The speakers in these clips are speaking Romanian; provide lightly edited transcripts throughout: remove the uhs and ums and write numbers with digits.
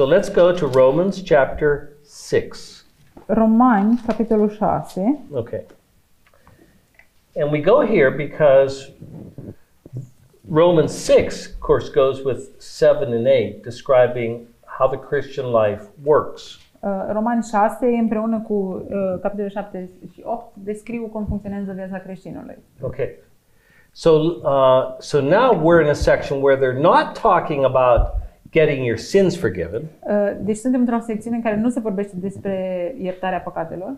So let's go to Romans chapter 6. Romani, capitolul 6. Okay. And we go here because Romans 6, of course, goes with 7 and 8, describing how the Christian life works. Romani 6 împreună cu capitolul 7 și 8 descriu cum funcționează viața creștinului. Okay. So now we're in a section where they're not talking about getting your sins forgiven. Deci suntem într-o secțiune în care nu se vorbește despre iertarea păcatelor.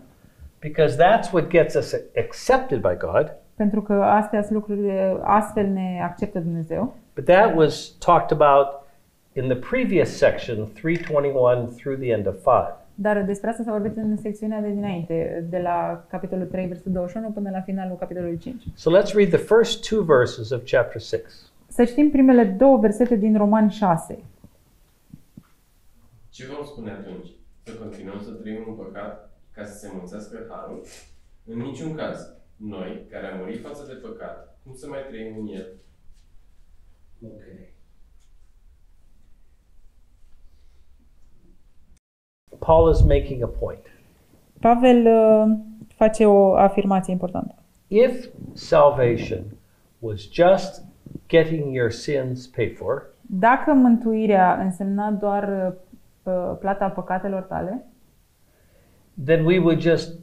Because that's what gets us accepted by God. Pentru că astea sunt lucrurile, astfel ne acceptă Dumnezeu. But that was talked about in the previous section, 3:21 through the end of 5. Dar despre asta s-a vorbit în secțiunea de dinainte, de la capitolul 3, versetul 21 până la finalul capitolului 5. So let's read the first two verses of chapter 6. Să citim primele două versete din Romani 6. Ce vom spune atunci? Să continuăm să trăim în păcat ca să se mulțească harul? În niciun caz. Noi, care am murit față de păcat, cum să mai trăim în el? Okay. Paul is making a point. Pavel face o afirmație importantă. If salvation was just getting your sins paid for, dacă mântuirea însemna doar plata păcatelor tale, then we would just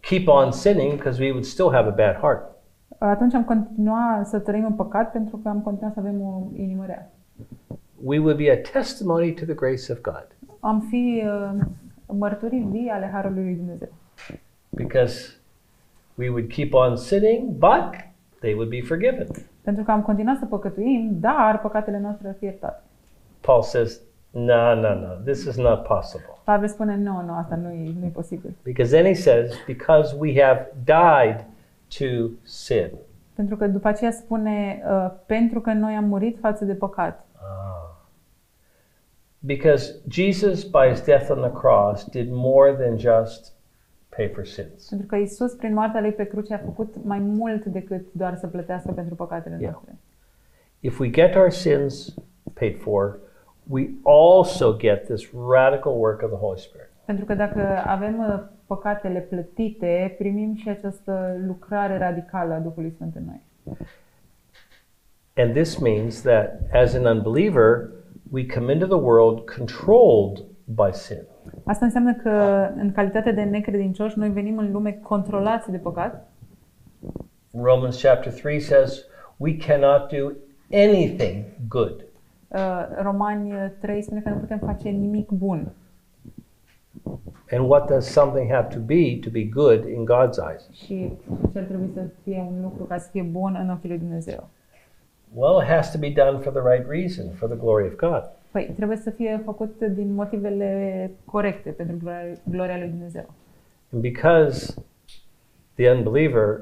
keep on sinning because we would still have a bad heart. Atunci am continua să trăim în păcat pentru că am continua să avem o inimă rea. We would be a testimony to the grace of God. Am fi mărturii ale harului lui Dumnezeu. Because we would keep on sinning, but they would be forgiven. Pentru că am continuat să păcătuim, dar păcatele noastre ar fi iertate. Paul says, no, this is not possible. Pavel spune, nu, asta nu e posibil. Because then he says, because we have died to sin. Pentru că după aceea spune, pentru că noi am murit față de păcat. Because Jesus, by his death on the cross, did more than just pay for sins. Pentru că Isus, prin moartea lui pe cruce, a făcut mai mult decât doar să plătească pentru păcatele noastre. If we get our sins paid for, we also get this radical work of the Holy Spirit. Pentru că dacă avem păcatele plătite, primim și această lucrare radicală a Duhului Sfânt în noi. And this means that, as an unbeliever, we come into the world controlled by sin. Asta înseamnă că în calitate de necredincioși noi venim în lume controlați de păcat. Romans chapter 3 says we cannot do anything good. Romani 3 spune că nu putem face nimic bun. And what does something have to be good in God's eyes? Și ce ar trebui să fie un lucru ca să fie bun în ochii lui Dumnezeu? Well, it has to be done for the right reason, for the glory of God. Păi, trebuie să fie făcut din motivele corecte pentru gloria lui Dumnezeu. And because the unbeliever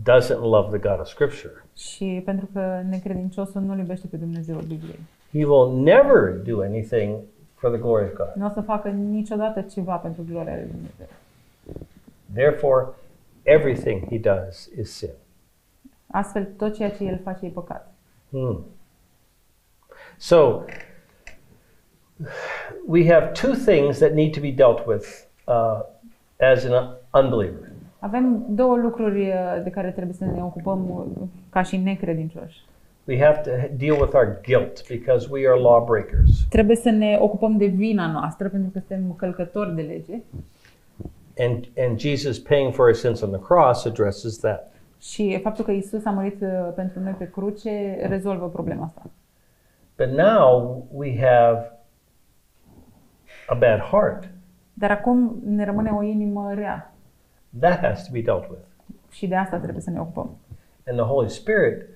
doesn't love the God of Scripture. Și pentru că necredinciosul nu iubește pe Dumnezeul Bibliei. He will never do anything for the glory of God. Nu o să facă niciodată ceva pentru gloria lui Dumnezeu. Therefore, everything he does is sin. Astfel, tot ceea ce el face e păcat. So, we have two things that need to be dealt with as an unbeliever. Avem două lucruri de care trebuie să ne ocupăm ca și necredincioși. We have to deal with our guilt because we are lawbreakers. Trebuie să ne ocupăm de vina noastră pentru că suntem călcători de lege. And Jesus paying for our sins on the cross addresses that. Și faptul că Isus a murit pentru noi pe cruce rezolvă problema asta. But now we have a bad heart. Dar acum ne rămâne o inimă rea. That has to be dealt with. Și de asta trebuie să ne ocupăm. And the Holy Spirit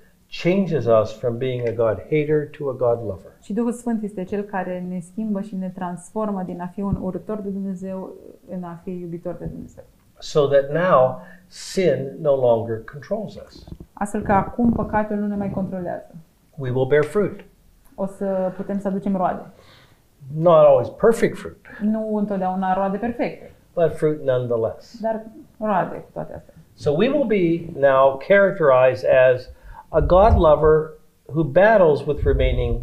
changes us from being a God hater to a God lover. Și Duhul Sfânt este cel care ne schimbă și ne transformă din a fi un urător de Dumnezeu în a fi iubitor de Dumnezeu. So that now sin no longer controls us. Astfel că acum păcatul nu ne mai controlează. We will bear fruit. O să putem să aducem roade. Not always perfect fruit. Nu întotdeauna roade perfecte. But fruit nonetheless. Dar roade cu toate astea. So we will be now characterized as a God lover who battles with remaining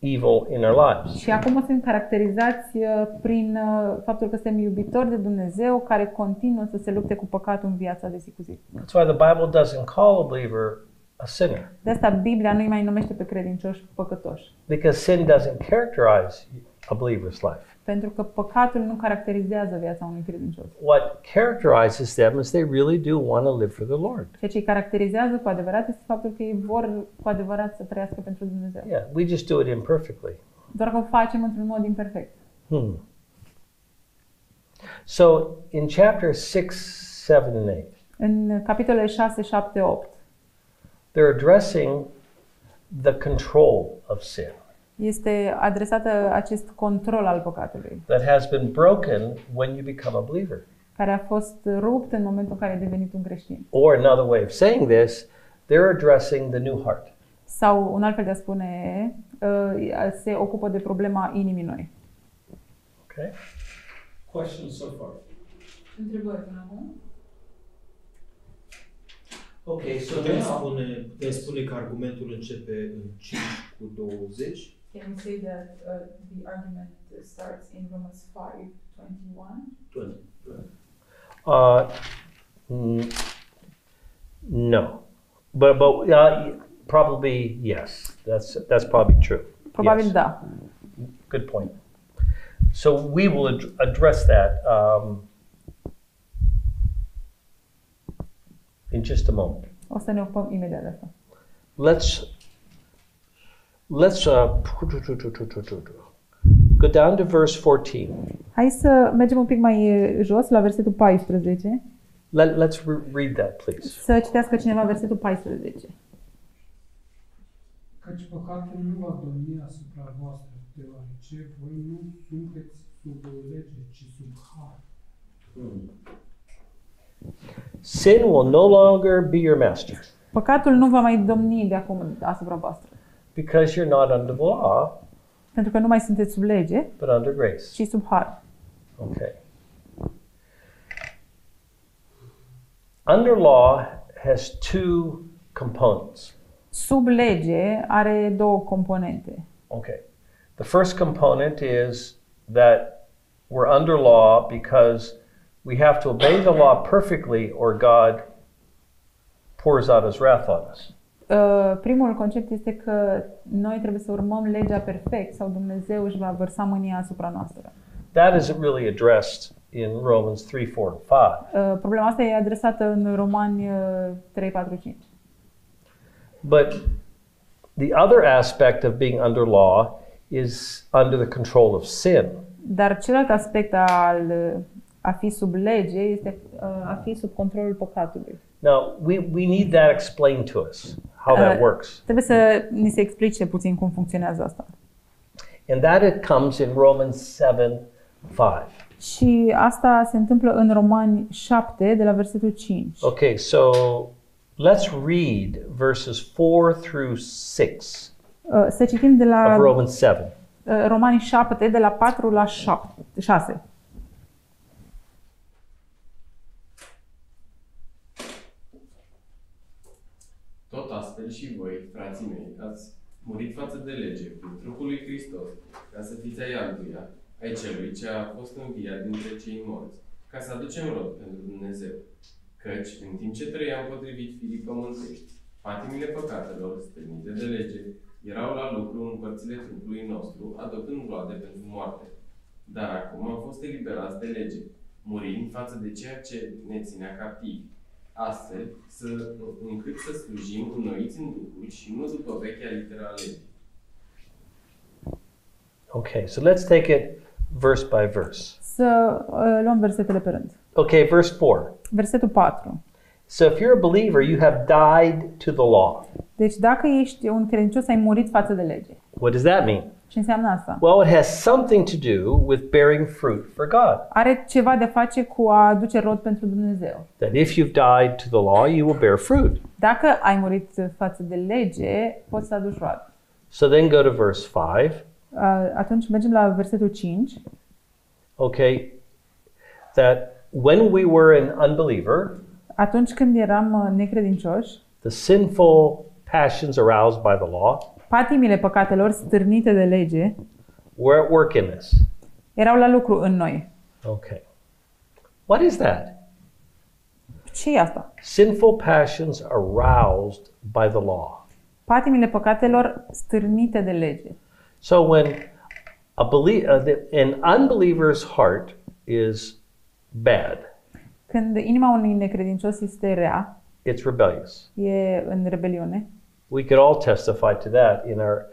evil in their lives. Și acum sunt caracterizați prin faptul că suntem iubitori de Dumnezeu care continuă să se lupte cu păcatul în viața de zi cu zi. That's why the Bible doesn't call a believer a sinner. De asta Biblia nu îi mai numește pe credincioși păcătoși. Because sin doesn't characterize a believer's life. Pentru că păcatul nu caracterizează viața unui credincios. What characterizes them is they really do want to live for the Lord. Ceea ce îi caracterizează cu adevărat este faptul că ei vor cu adevărat să trăiască pentru Dumnezeu. Yeah, we just do it imperfectly. Doar că o facem într-un mod imperfect. So in chapter 6, 7 and 8. În capitolele 6, 7, 8. They're addressing the control of sin. Este adresată acest control al păcatului. That has been broken when you become a believer. Care a fost rupt în momentul în care ai devenit un creștin. Or another way of saying this, they're addressing the new heart. Sau un alt fel de a spune, se ocupă de problema inimii noi. Okay. Questions so far? Întrebări până acum? Ok, so putem spune că argumentul începe în 5:20. Can we say that the argument starts in Romans 5:21? No. But probably yes. That's probably true. Probabil yes. Da. Good point. So we will address that in just a moment. O să ne ocupăm imediat de asta. Let's go down to verse 14. Hai să mergem un pic mai jos la versetul 14. Let's read that, please. Să citească cineva versetul 14. Căci păcatul nu va domni asupra voastră, deoarece voi nu sunteți sub o lege, ci sub har. Sin will no longer be your master. Păcatul nu va mai domni de acum asupra voastră. Because you're not under the law. Pentru că nu mai sunteți sub lege, but under grace. Ci sub har. Okay. Under law has two components. Sub lege are două componente. Okay. The first component is that we're under law because we have to obey the law perfectly or God pours out his wrath on us. Primul concept este că noi trebuie să urmăm legea perfect sau Dumnezeu își va vărsa mânia asupra noastră. That is really addressed in Romans 3, 4, 5. Problema asta e adresată în Romani 3, 4, 5. But the other aspect of being under law is under the control of sin. Dar celălalt aspect al a fi sub lege este a fi sub controlul păcatului. Now we need that explained to us how that works. Trebuie să ni se explice puțin cum funcționează asta. And that it comes in Romans 7:5. Și asta se întâmplă în Romani 7 de la versetul 5. Okay, so let's read verses 4-6. Să citim de la Romans 7. Romani 7 de la 4 la 6. Tot astfel și voi, frații mei, ați murit față de lege, prin trupul lui Hristos, ca să fiți ai altuia, ai celui ce a fost înviat dintre cei morți, ca să aducem rod pentru Dumnezeu. Căci, în timp ce trăiam potrivit firii pământești, patimile păcatelor, stâlnite de lege, erau la lucru în părțile trupului nostru, adoptând roade pentru moarte. Dar acum am fost eliberați de lege, murind față de ceea ce ne ținea captivi. Astfel, încât să slujim înnoiți în Duhul și nu după vechea litera a legii. Okay, so let's take it verse by verse. Să luăm versetele pe rând. Okay, verse 4. Versetul 4. So if you're a believer, you have died to the law. Deci dacă ești un credincios, ai murit față de lege. What does that mean? Ce înseamnă asta? Well, it has something to do with bearing fruit for God. Are ceva de face cu a aduce rod pentru Dumnezeu. That if you've died to the law, you will bear fruit. Dacă ai murit față de lege, poți să aduci roade. So then go to verse 5. Atunci mergem la versetul 5. Okay. That when we were an unbeliever, atunci când eram necredincioși, the sinful passions aroused by the law, Patimile păcatelor stârnite de lege were at work in this. Erau la lucru în noi. Okay. What is that? Ce e asta? Sinful passions aroused by the law. Patimile păcatelor stârnite de lege. So when an unbeliever's heart is bad. Când inima unui necredincios este rea, it's rebellious. E în rebeliune. We could all testify to that in our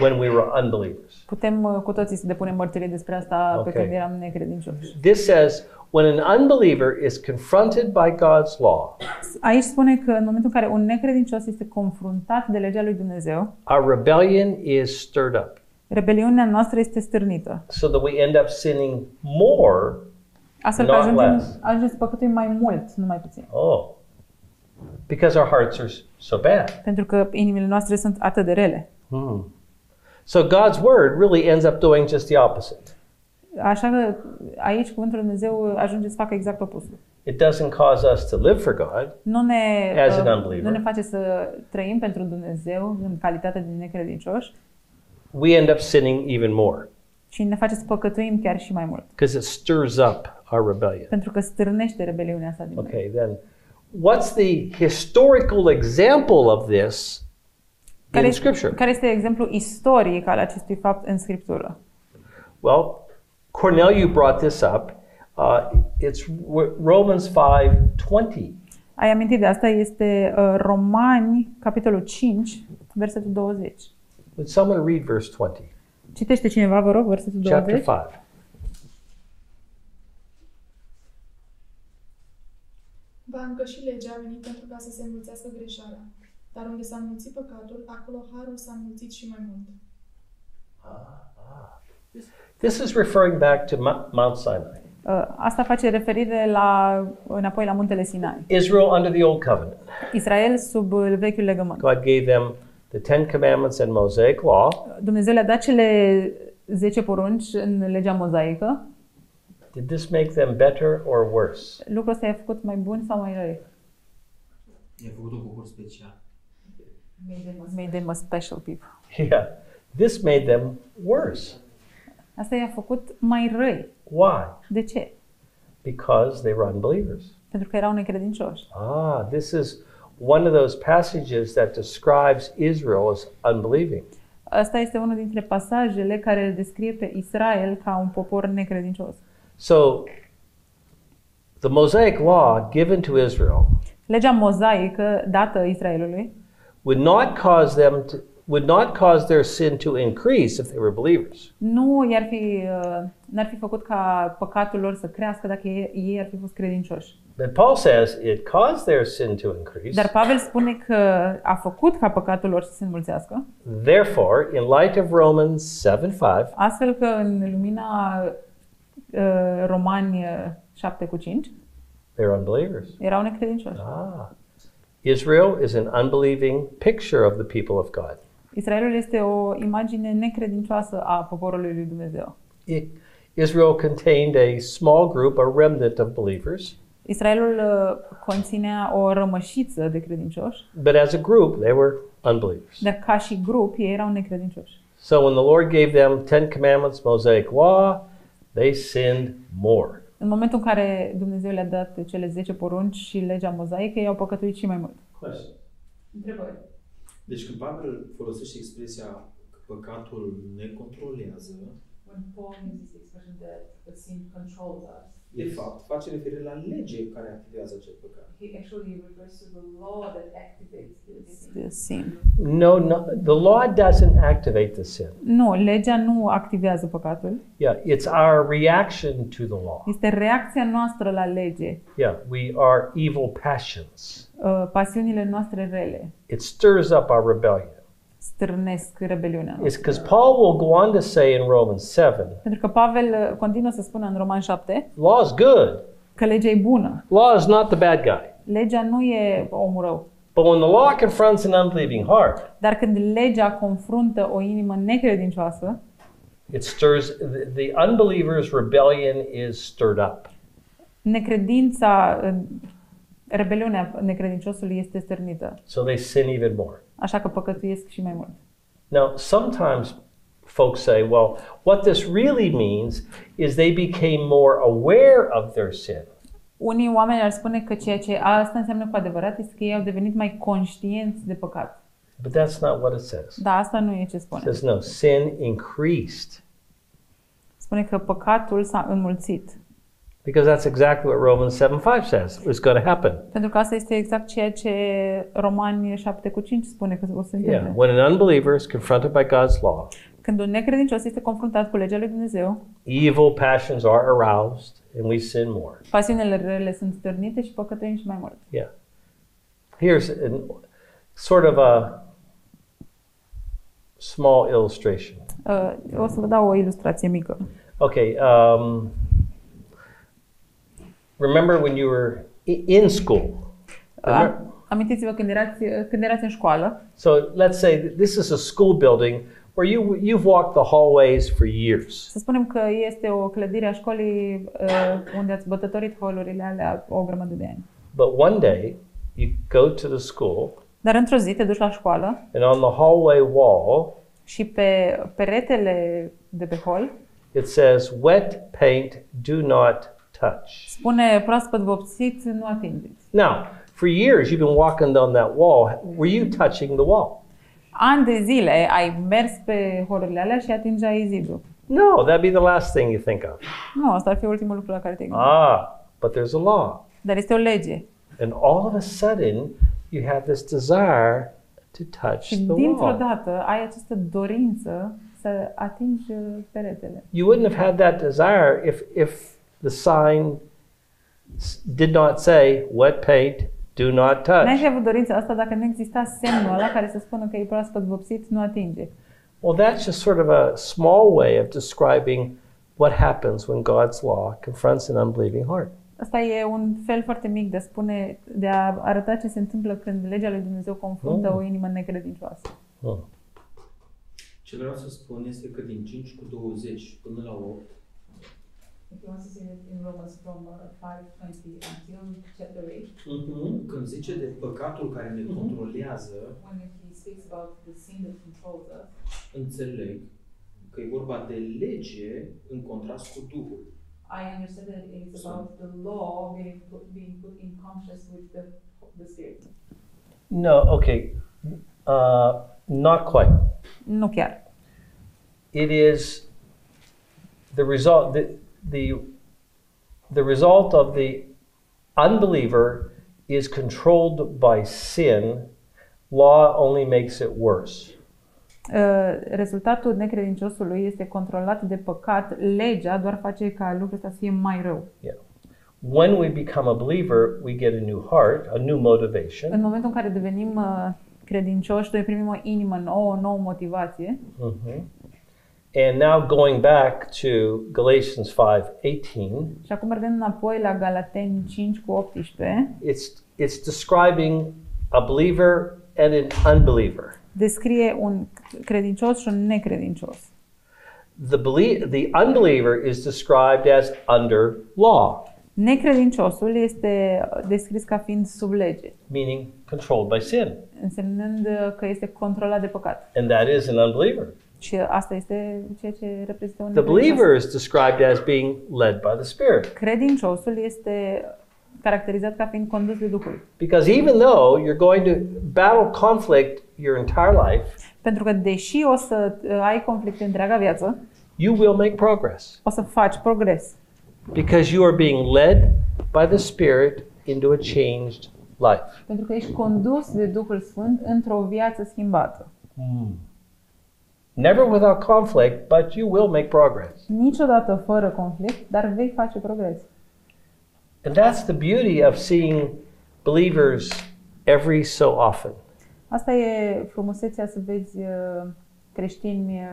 when we were unbelievers. Putem cu toții să depunem mărturie despre asta pe când eram necredincioși. This says when an unbeliever is confronted by God's law. Aici spune că în momentul în care un necredincios este confruntat de legea lui Dumnezeu, our rebellion is stirred up. Rebeliunea noastră este stârnită. So that we end up sinning more. Astfel că ajungem să păcătuim mai mult, nu mai puțin. Oh. Because our hearts are so bad. Pentru că inimile noastre sunt atât de rele. So God's word really ends up doing just the opposite. Așa că aici cuvântul lui Dumnezeu ajunge să facă exact opusul. It doesn't cause us to live for God. Nu ne face să trăim pentru Dumnezeu în calitate de necredincioși. We end up sinning even more. Și ne face să păcătuim chiar și mai mult. Because it stirs up our rebellion. Pentru că stârnește rebeliunea asta din noi. Okay, then what's the historical example of this in Scripture? Care este exemplul istoric al acestui fapt în Scriptură? Well, Cornell, you brought this up. It's Romans 5:20. Ai amintit de asta? Este Romani, capitolul 5, versetul 20. Would someone read verse 20? Citește cineva, vă rog, versetul 20. Chapter 5. Va încăși legea a venit pentru ca să se înmulțească greșeala. Dar unde s-a înmulțit păcatul, acolo harul s-a înmulțit și mai mult. This is referring back to Mount Sinai. Asta face referire înapoi la muntele Sinai. Israel under the Old Covenant. Israel sub vechiul legământ. God gave them the Ten Commandments and Mosaic Law. Dumnezeu le-a dat cele 10 porunci în legea mozaică. Did this make them better or worse? Lucrul ăsta i-a făcut mai bun sau mai răi? I-a făcut un popor special. Made them a special people. Yeah. This made them worse. Asta i-a făcut mai răi. Why? De ce? Because they were unbelievers. Pentru că erau necredincioși. Ah, this is one of those passages that describes Israel as unbelieving. Asta este unul dintre pasajele care îl descrie pe Israel ca un popor necredincios. So the Mosaic law given to Israel, legea mozaică dată Israelului, would not cause their sin to increase if they were believers. Nu i-ar fi n-ar fi făcut ca păcatul lor să crească dacă ei ar fi fost credincioși. But Paul says it caused their sin to increase. Dar Pavel spune că a făcut ca păcatul lor să se înmulțească. Therefore, in light of Romans 7:5, astfel că în lumina Romani 7:5. They're unbelievers. Erau necredincioși. Ah. Israel is an unbelieving picture of the people of God. Israelul este o imagine necredincioasă a poporului lui Dumnezeu. Israel contained a small group, a remnant of believers. Israelul conținea o rămășiță de credincioși. But as a group, they were unbelievers. Dar ca și grup, ei erau necredincioși. So when the Lord gave them 10 commandments, Mosaic law, they sinned more. În momentul în care Dumnezeu le-a dat cele 10 porunci și legea mozaică, ei au păcătuit și mai mult. Întrebări. Deci când Pavel folosește expresia că păcatul ne controlează, de fapt face referire la lege care activează acest păcat. He actually refers to the law that activates the sin. No, no, the law doesn't activate the sin. Nu, legea nu activează păcatul. Yeah, it's our reaction to the law. Este reacția noastră la lege. Yeah, we are evil passions. Pasiunile noastre rele. It stirs up our rebellion. Stârnesc rebeliunea. It's because Paul will go on to say in Romans 7. Pentru că Pavel continuă să spună în Romani 7. Law is good. Că legea e bună. Law is not the bad guy. Legea nu e omul rău. But when the law confronts an unbelieving heart. Dar când legea confruntă o inimă necredincioasă, it stirs the unbeliever's rebellion is stirred up. Necredința, rebeliunea necredinciosului este stârnită. So they sin even more. Așa că păcătuiesc și mai mult. Now, sometimes folks say, well, what this really means is they became more aware of their sin. Unii oameni ar spune că ceea ce asta înseamnă cu adevărat este că ei au devenit mai conștienți de păcat. But that's not what it says. Da, asta nu e ce spune. It says, no, sin increased. Spune că păcatul s-a înmulțit. Because that's exactly what Romans 7:5 says. It's going to happen. Pentru că asta este exact ceea ce Romani 7:5 spune că o să se întâmple. Yeah, when an unbeliever is confronted by God's law. Când un necredincios este confruntat cu legea lui Dumnezeu. Evil passions are aroused and we sin more. Pasiunile rele sunt stârnite și păcătuim și mai mult. Yeah. Here's sort of a small illustration. O să vă dau o ilustrație mică. Okay, remember when you were in school. Amintiți-vă când erați în școală. So let's say this is a school building where you've walked the hallways for years. Să spunem că este o clădire a școlii unde ați bătătorit holurile alea o grămadă de ani. But one day you go to the school. Dar într-o zi te duci la școală. And on the hallway wall. Și pe peretele de pe hol. It says wet paint do not touch. Spune proaspăt vopsit, nu atingeți. Now, for years you've been walking on that wall. Were you touching the wall? Ani de zile ai mers pe holurile alea și atingeai zidul. No, that'd be the last thing you think of. Nu, asta ar fi ultimul lucru la care te gândești. Ah, but there's a law. Dar este o lege. And all of a sudden you have this desire to touch the wall. Dintr-o dată ai această dorință să atingi peretele. You wouldn't have had that desire if the sign did not say wet paint do not touch. N-ai fi avut dorința asta dacă nu exista semnul ăla care să spună că e proaspăt vopsit, nu atinge. Well, that's just sort of a small way of describing what happens when God's law confronts an unbelieving heart. Asta e un fel foarte mic de a spune, de a arăta ce se întâmplă când legea lui Dumnezeu confruntă o inimă necredincioasă. Ce vreau să spun este că din 5:20 până la 8. Când zice de păcatul care ne controlează, înțeleg că e vorba de lege în contrast cu Duhul. I understand that it's about the law being put in contrast with the Spirit. No, okay. Not quite. Nu chiar. It is the result the result of the unbeliever is controlled by sin. Law only makes it worse. Rezultatul necredinciosului este controlat de păcat. Legea doar face ca lucrul ăsta să fie mai rău. Yeah. When we become a believer, we get a new heart, a new motivation. În momentul în care devenim credincioși, noi primim o inimă nouă, o nouă motivație. And now going back to Galatians 5:18. Și acum mergând înapoi la Galateni 5:18. It's describing a believer and an unbeliever. Descrie un credincios și un necredincios. The unbeliever is described as under law. Necredinciosul este descris ca fiind sub lege. Meaning controlled by sin. Însemnând că este controlat de păcat. And that is an unbeliever. Și asta este ceea ce reprezintă un necredincios. The believer is described as being led by the Spirit. Credinciosul este caracterizat ca fiind condus de Duhul. Because even though you're going to battle conflict your entire life, pentru că deși o să ai conflicte întreaga viață, you will make progress. O să faci progres. Because you are being led by the Spirit into a changed life. Pentru că ești condus de Duhul Sfânt într-o viață schimbată. Never without conflict, but you will make progress. Niciodată fără conflict, dar vei face progres. And that's the beauty of seeing believers every so often. Asta e frumusețea să vezi creștini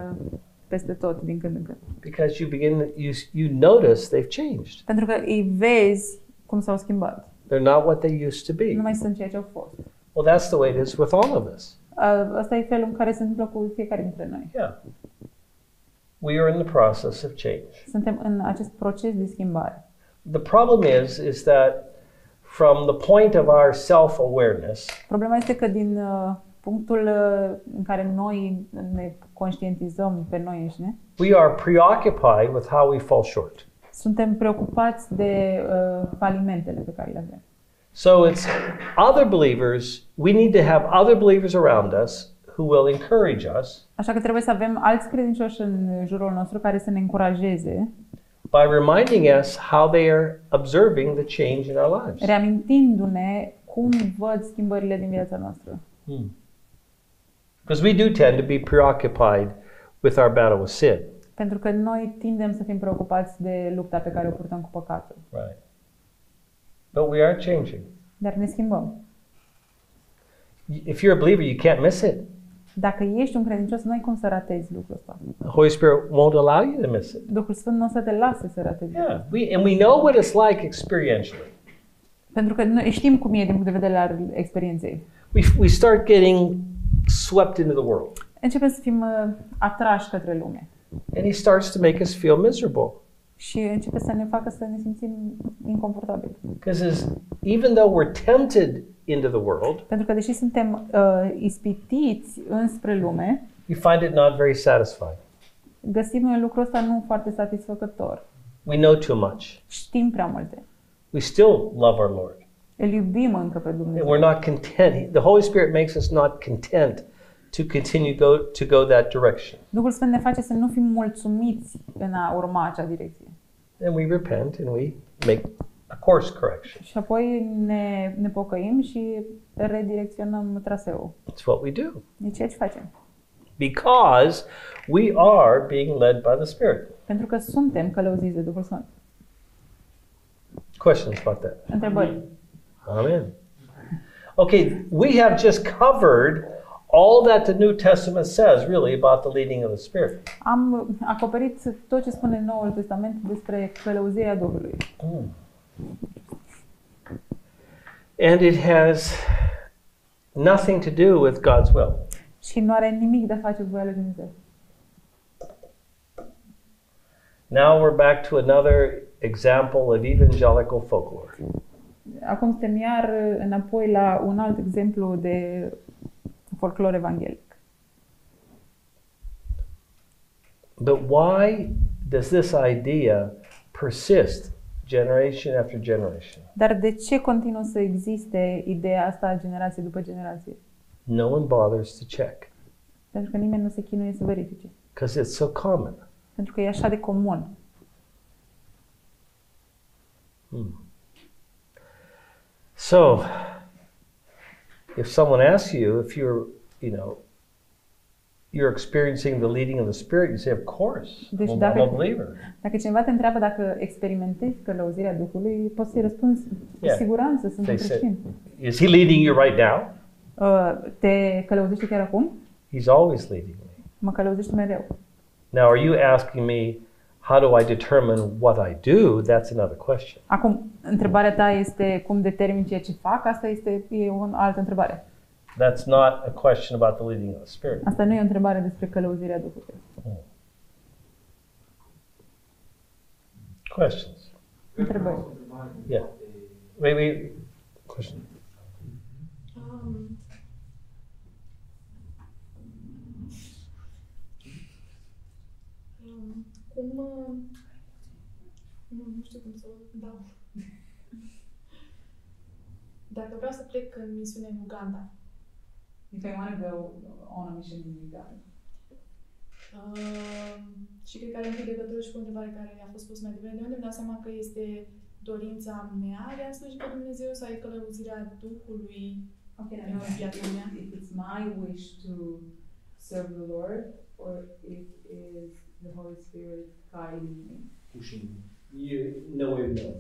peste tot din când în când. Because you notice they've changed. Pentru că îi vezi cum s-au schimbat. They're not what they used to be. Nu mai sunt ceea ce au fost. Well, that's the way it is with all of us. Asta e felul în care se întâmplă cu fiecare dintre noi. Yeah. We are in the process of change. Suntem în acest proces de schimbare. The problem is that from the point of our self-awareness, problema este că din punctul în care noi ne conștientizăm pe noi înșine. We are preoccupied with how we fall short. Suntem preocupați de falimentele pe care le avem. So it's other believers, we need to have other believers around us who will encourage us. Așa că trebuie să avem alți credincioși în jurul nostru care să ne încurajeze. By reminding us how they are observing the change in our lives. Reamintindu-ne cum văd schimbările din viața noastră. Because we do tend to be preoccupied with our battle with sin. Pentru că noi tindem să fim preocupați de lupta pe care o purtăm cu păcatul. Right. But we are changing. Dar ne schimbăm. If you're a believer, you can't miss it. Dacă ești un credincios, n-ai cum să ratezi lucrul ăsta. The Holy Spirit won't allow you to miss it. Duhul Sfânt nu o să te lase să ratezi. Yeah, we know what it's like experientially. Pentru că noi știm cum e din punct de vedere al experienței. We start getting swept into the world. Începem să fim atrași către lume. And he starts to make us feel miserable. Și începe să ne facă să ne simțim inconfortabili. Because even though we're tempted into the world, pentru că deși suntem ispitiți înspre lume, we find it not very satisfying. Găsim lucrul ăsta nu foarte satisfăcător. We know too much. Știm prea multe. We still love our Lord. Îl iubim încă pe Dumnezeu. And we're not content. The Holy Spirit makes us not content to continue to go that direction. Duhul Sfânt ne face să nu fim mulțumiți în a urma acea direcție. And we repent and we make a course correction. Și apoi ne pocăim și redirecționăm traseul. That's what we do. E ceea ce facem. Because we are being led by the Spirit. Pentru că suntem călăuziți de Duhul Sfânt. Questions about that? Întrebări. Amen. Okay, we have just covered all that the New Testament says really about the leading of the Spirit. Am acoperit tot ce spune Noul Testament despre călăuzirea Duhului. And it has nothing to do with God's will. Și nu are nimic de a face cu voia lui Dumnezeu. Now we're back to another example of evangelical folklore. Acum suntem iar înapoi la un alt exemplu de folclor evanghelic. But why does this idea persist generation after generation? Dar de ce continuă să existe ideea asta generație după generație? No one bothers to check. Pentru că nimeni nu se chinuie să verifice. Because it's so common. Pentru că e așa de comun. So, if someone asks you if you're experiencing the leading of the Spirit, you say, of course. Deci dacă cineva te întreabă dacă experimentezi călăuzirea Duhului, poți să-i răspunzi cu siguranță, sunt creștin. Is he leading you right now? Te călăuzește chiar acum? He's always leading me. Mă călăuzește mereu. Now, are you asking me how do I determine what I do? That's another question. Acum, întrebarea ta este cum determin ceea ce fac? Asta e o altă întrebare. That's not a question about the leading of the Spirit. Asta nu e o întrebare despre călăuzirea Duhului. Questions? Întrebări. Yeah. Maybe question. Nu știu cum să o dau. Dacă vreau să plec în misiune în Uganda. If I want to go on a mission in Uganda. Și cred că are întâi legătură și cu întrebarea care a fost pusă mai devreme. De unde îmi dau seama că este dorința mea de a sluji pe Dumnezeu sau e călăuzirea Duhului în viața mea? If it's my wish to serve the Lord or if is the Holy Spirit guiding me. Pushing me. You know him now.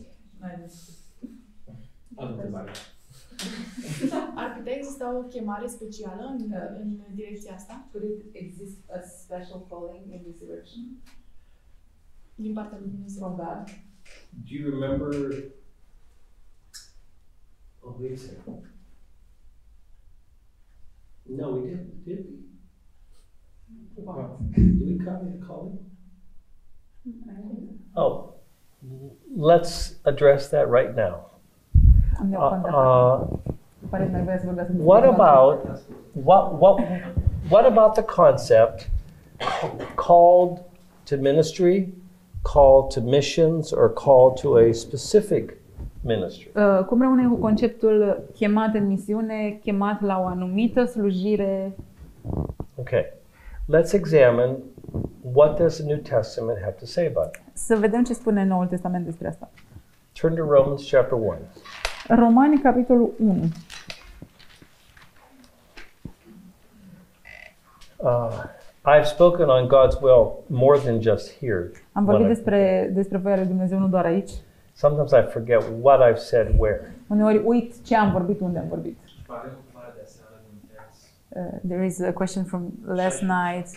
Altceva. Ar putea exista o chemare specială în direcția asta? Could it exist a special calling in this direction? Din partea lui Dumnezeu. From God. Do you remember? Oh, wait a second. No, we didn't. Did we? Wow. Do we call it a calling? Oh. Let's address that right now. What about the concept called to ministry, called to missions, or called to a specific ministry? Cum rămâne cu conceptul chemat în misiune, chemat la o anumită slujire? Okay. Let's examine what does the New Testament have to say about it. Să vedem ce spune Noul Testament despre asta. Turn to Romans chapter 1. Romani capitolul 1. I've spoken on God's will more than just here. Am vorbit despre voia lui Dumnezeu nu doar aici. Sometimes I forget what I've said where. Uneori uit ce am vorbit, unde am vorbit. There is a question from last night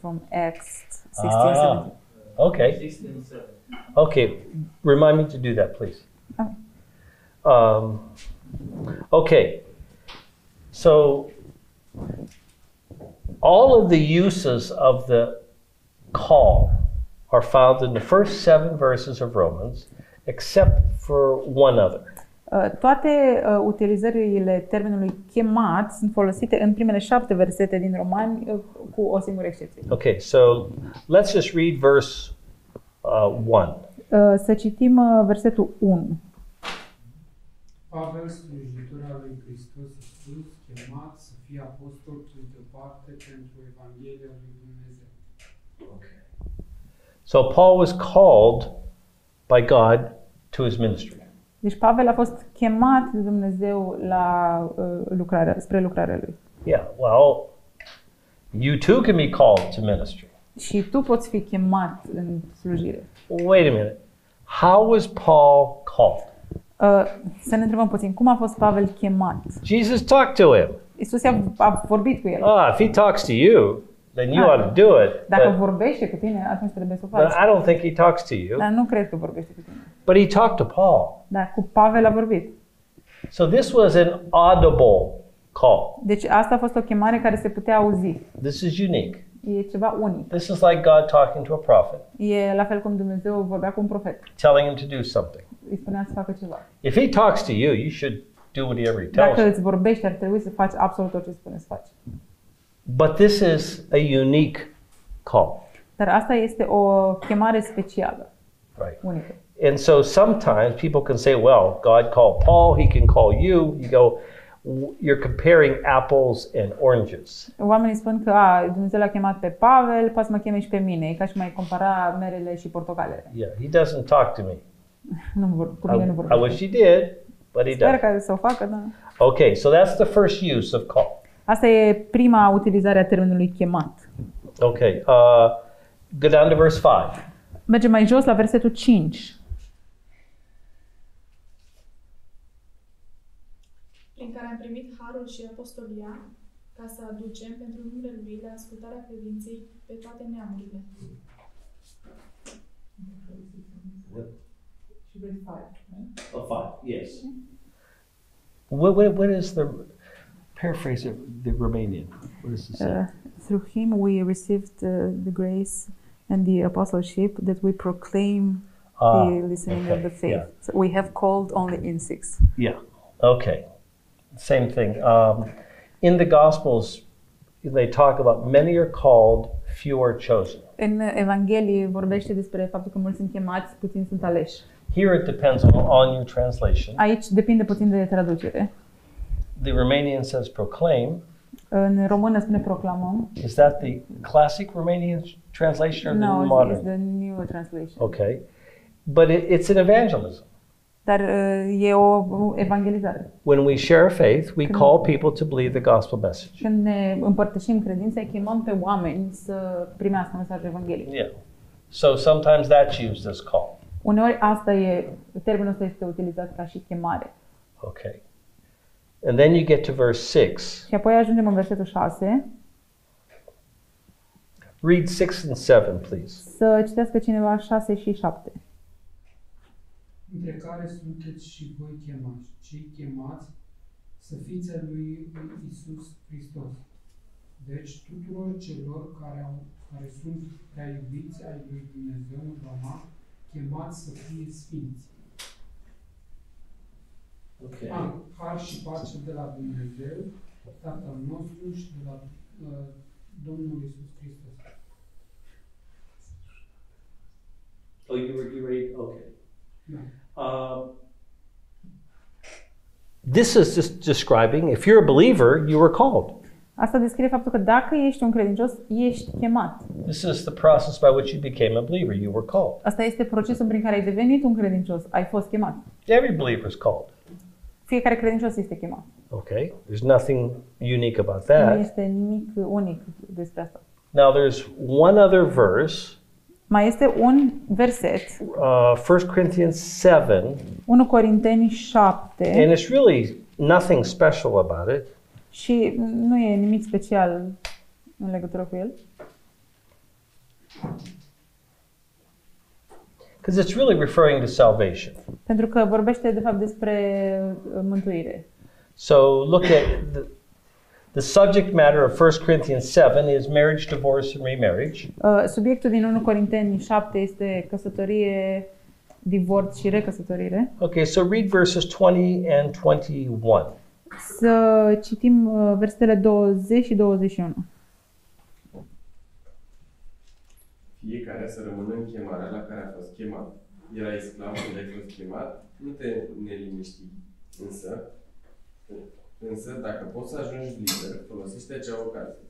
from Acts 16:17. Okay. Okay, remind me to do that, please. Okay. So all of the uses of the call are found in the first 7 verses of Romans, except for one other. Toate utilizările termenului chemat sunt folosite în primele 7 versete din Romani, cu o singură excepție. Okay, so let's just read verse 1. Să citim versetul 1. Pavel, slujitora lui Hristos Iisus, chemat să fie apostol într-o parte pentru Evanghelia lui Dumnezeu. Okay. So Paul was called by God to his ministry. Deci Pavel a fost chemat de Dumnezeu la spre lucrarea lui. Yeah, well, you too can be called to ministry. Și tu poți fi chemat în slujire. Wait a minute. How was Paul called? Să ne întrebăm puțin, cum a fost Pavel chemat? Jesus talked to him. Isus a vorbit cu el. If he talks to you, then you ought to do it. Dacă vorbește cu tine, atunci trebuie să faci. But I don't think he talks to you. Dar nu cred că vorbește cu tine. But he talked to Paul. Dar cu Pavel a vorbit. So this was an audible call. Deci asta a fost o chemare care se putea auzi. This is unique. E ceva unic. This is like God talking to a prophet. E la fel cum Dumnezeu vorbea cu un profet. Telling him to do something. Îi spunea să facă ceva. If he talks to you, you should do whatever he tells you. Dacă îți vorbește, ar trebui să faci absolut tot ce spune să faci. But this is a unique call. Dar asta este o chemare specială. Right. Unică. And so sometimes people can say, well, God called Paul, he can call you. You go, you're comparing apples and oranges. Oamenii spun că Dumnezeu l-a chemat pe Pavel, poate mă cheme și pe mine, e ca și mai compara merele și portocalele. Yeah, he doesn't talk to me. I wish he did, but he doesn't. Sper că să o facă, da. Okay, so that's the first use of call. Asta e prima utilizare a termenului chemat. Okay, go down to verse 5. Mergem mai jos la versetul 5. Prin care am primit harul și apostolia ca să aducem pentru numele Lui la ascultarea credinței pe toate neamurile. Yes. What is the paraphrase of the Romanian? What does it say? Through him we received the grace and the apostleship that we proclaim the listening of the faith. Yeah. So we have called only in 6. Yeah. Okay. Same thing. In the Gospels, they talk about many are called, few are chosen. În Evanghelie vorbește despre faptul că mulți sunt chemați, puțini sunt aleși. Here it depends on your translation. Aici depinde puțin de traducere. The Romanian says proclaim. În română spune proclamăm. Is that the classic Romanian translation or the modern? No, it's the new translation. Okay, but it's an evangelism. Dar e o evangelizare. When we share our faith, we call people to believe the gospel message. Când ne împărtășim credința, chemăm pe oameni să primească mesajul evanghelic. Yeah. So sometimes that's used as call. Uneori asta e, termenul ăsta este utilizat ca și chemare. Okay. And then you get to verse 6. Și apoi ajungem în versetul 6. Read 6 and 7, please. Să citească cineva 6 și 7. Între care sunteți și voi chemați, cei chemați să fiți al lui Iisus Hristos. Deci tuturor celor care sunt prea iubiți ai lui Dumnezeu în Roma, chemați să fie sfinți. Okay. Am har și pace de la Dumnezeu, Tatăl nostru și de la Domnul Iisus Hristos. Oh, you read? Okay. Yeah. This is just describing, if you're a believer, you were called. Asta descrie faptul că dacă ești un credincios, ești chemat. This is the process by which you became a believer. You were called. Asta este procesul prin care ai devenit un credincios. Ai fost chemat. Every believer is called. Fiecare credincios este chemat. Okay. There's nothing unique about that. Nu este nimic unic despre asta. Now there's one other verse. Mai este un verset. 1 Corinthians 7. 1 Corinteni 7. And it's really nothing special about it. Și nu e nimic special în legătură cu el. Because it's really referring to salvation. Pentru că vorbește de fapt despre mântuire. So look at the subject matter of 1 Corinthians 7 is marriage, divorce and remarriage. Subiectul din 1 Corinteni 7 este căsătorie, divorț și recăsătorire. Okay, so read verses 20 and 21. Să citim versetele 20 și 21. Fiecare să rămână în chemarea la care a fost chemat. Erai sclav când ai fost chemat, nu te neliniști. Însă, dacă poți să ajungi liber, folosește acea ocazie.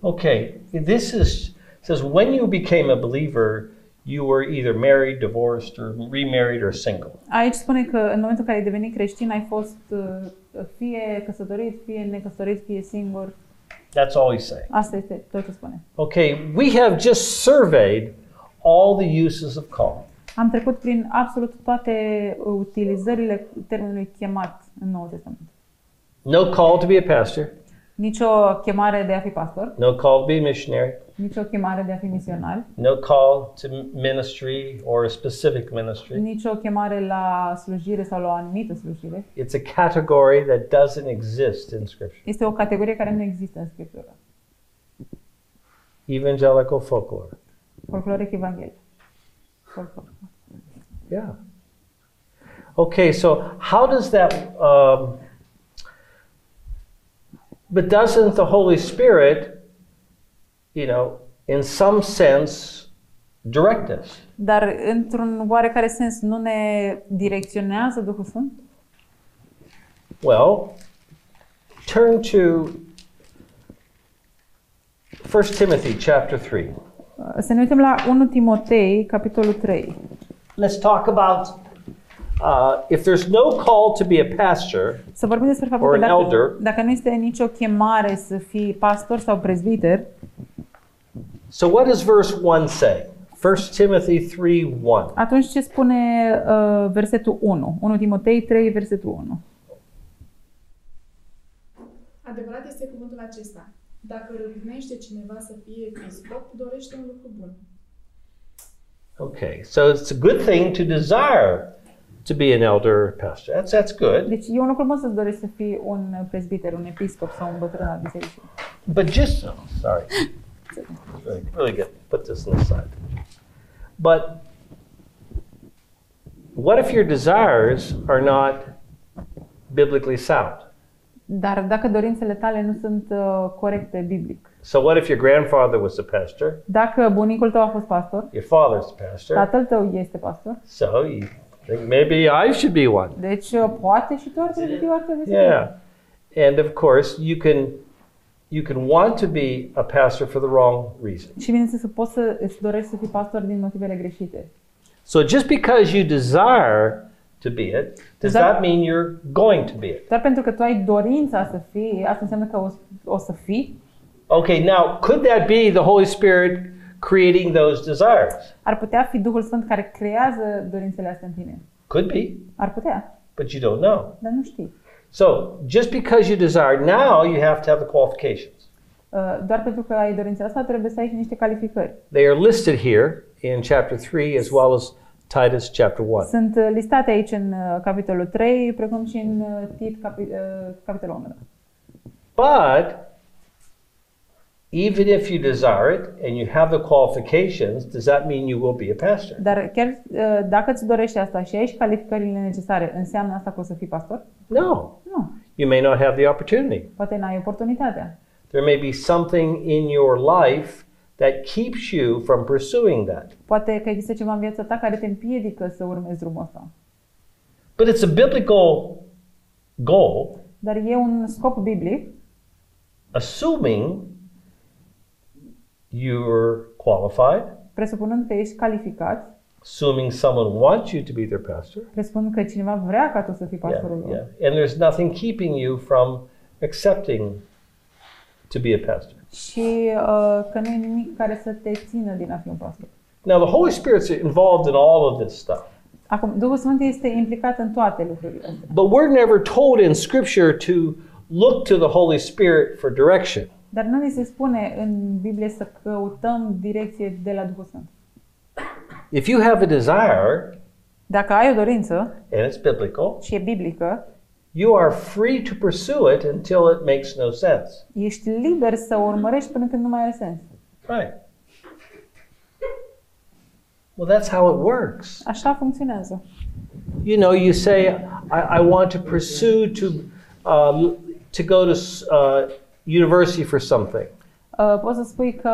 Okay, this says when you became a believer, you were either married, divorced, or remarried, or single. Aici spune că în momentul în care ai devenit creștin, ai fost fie căsătorit, fie necăsătorit, fie singur. That's all he's saying. Asta este tot ce spune. Okay, we have just surveyed all the uses of call. Am trecut prin absolut toate utilizările termenului chemat în Noul Testament. No call to be a pastor. Nicio chemare de a fi pastor. No call to be a missionary. Nicio chemare de a fi misionar. No call to ministry or a specific ministry. Nicio chemare la slujire sau la o anumită slujire. It's a category that doesn't exist in Scripture. Este o categorie care nu există în Scriptură. Evangelical folklore. Folkloric evanghelic. Folklore. Yeah. Okay, so how does that but doesn't the Holy Spirit, you know, in some sense, direct us? Dar într-un oarecare sens nu ne direcționează Duhul Sfânt? Well, turn to 1 Timothy chapter 3. Să ne uităm la 1 Timotei capitolul 3. Let's talk about if there's no call to be a pastor or an elder, dacă nu este nicio chemare să fii pastor sau prezbiter. So what does verse 1 say? 1 Timothy 3:1. Atunci ce spune versetul 1? 1 Timotei 3 versetul 1. Adevărat este cuvântul acesta. Dacă râvnește cineva să fie episcop, dorește un lucru bun. Okay, so it's a good thing to desire to be an elder or pastor. That's good. Deci e un lucru bun să dorești să fii un prezbiter, un episcop sau un bătrân al bisericii. But just sorry. Really good. Put this on the side. But what if your desires are not biblically sound? Dar dacă dorințele tale nu sunt corecte biblic. So what if your grandfather was a pastor? Dacă bunicul tău a fost pastor? Your father's a pastor. Tatăl tău este pastor. So you think maybe I should be one. Deci poate și tu ar trebui să fii pastor. Yeah. And of course you can want to be a pastor for the wrong reason. Și bineînțeles că poți să îți dorești să fii pastor din motivele greșite. So just because you desire to be it, does that mean you're going to be it? Dar pentru că tu ai dorința să fii, asta înseamnă că o să fii. Okay, now could that be the Holy Spirit creating those desires? Ar putea fi Duhul Sfânt care creează dorințele astea în tine. Could be. Ar putea. But you don't know. Dar nu știi. So, just because you desire now, you have to have the qualifications. Doar pentru că ai dorința asta, trebuie să ai și niște calificări. They are listed here in chapter 3 as well as Titus chapter 1. Sunt listate aici în capitolul 3, precum și în Tit capitolul 1. But even if you desire it and you have the qualifications, does that mean you will be a pastor? Dar chiar dacă îți dorești asta și ai calificările necesare, înseamnă asta că o să fii pastor? No. Nu. You may not have the opportunity. Poate n-ai oportunitatea. There may be something in your life that keeps you from pursuing that. Poate că există ceva în viața ta care te împiedică să urmezi drumul ăsta. But it's a biblical goal. Dar e un scop biblic. Assuming you're qualified. Presupunând că ești calificat. Assuming someone wants you to be their pastor. Presupunând că cineva vrea ca tu să fii pastorul lor. And there's nothing keeping you from accepting to be a pastor. Și că nu e nimic care să te țină din a fi un pastor. Now the Holy Spirit's involved in all of this stuff. Acum Duhul Sfânt este implicat în toate lucrurile astea. But we're never told in Scripture to look to the Holy Spirit for direction. Dar nu ni se spune în Biblie să căutăm direcție de la Duhul Sfânt. If you have a desire, dacă ai o dorință, and it's biblical, și e biblică, you are free to pursue it until it makes no sense. Ești liber să o urmărești până când nu mai are sens. Right. Well, that's how it works. Așa funcționează. You know, you say, I want to pursue to go to university for something. Poți să spui că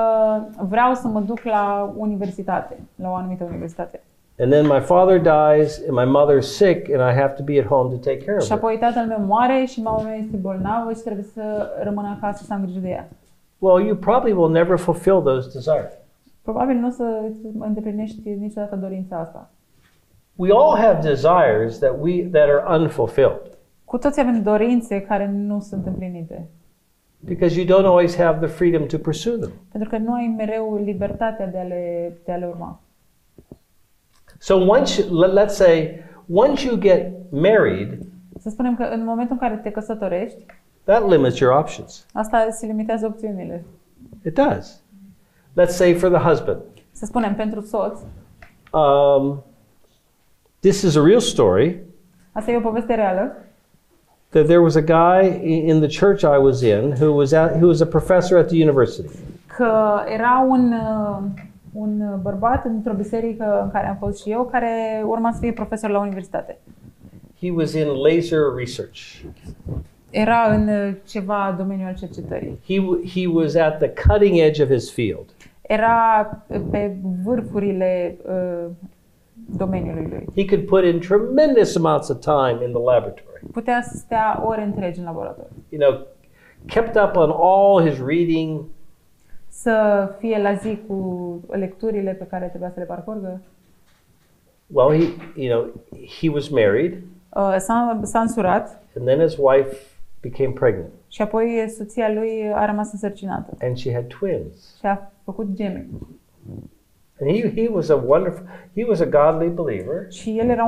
vreau să mă duc la universitate, la o anumită universitate. And then my father dies and my mother's sick and I have to be at home to take care of her. Și apoi tatăl meu moare și mama mea este bolnavă și trebuie să rămân acasă să am grijă de ea. Well, you probably will never fulfill those desires. Probabil nu o să îndeplinești niciodată dorința asta. We all have desires that are unfulfilled. Cu toți avem dorințe care nu sunt împlinite. Because you don't always have the freedom to pursue them. Pentru că nu ai mereu libertatea de a le urma. So let's say once you get married, să spunem că în momentul în care te căsătorești, that limits your options. Asta se limitează opțiunile. It does. Let's say for the husband. Să spunem pentru soț. This is a real story. Asta e o poveste reală. That there was a guy in the church I was in who was a professor at the university. Că era un bărbat într-o biserică în care am fost și eu, care urma să fie profesor la universitate. He was in laser research. Era în ceva domeniu al cercetării. He was at the cutting edge of his field. Era pe vârfurile domeniului lui. He could put in tremendous amounts of time in the laboratory. Putea să stea ore întregi în laborator. You know, kept up on all his reading. Să fie la zi cu lecturile pe care trebuia să le parcurgă. Well, he was married. S-a însurat. And then his wife became pregnant. Și apoi soția lui a rămas însărcinată. And she had twins. Și a făcut gemeni. And he was a godly believer. Și el era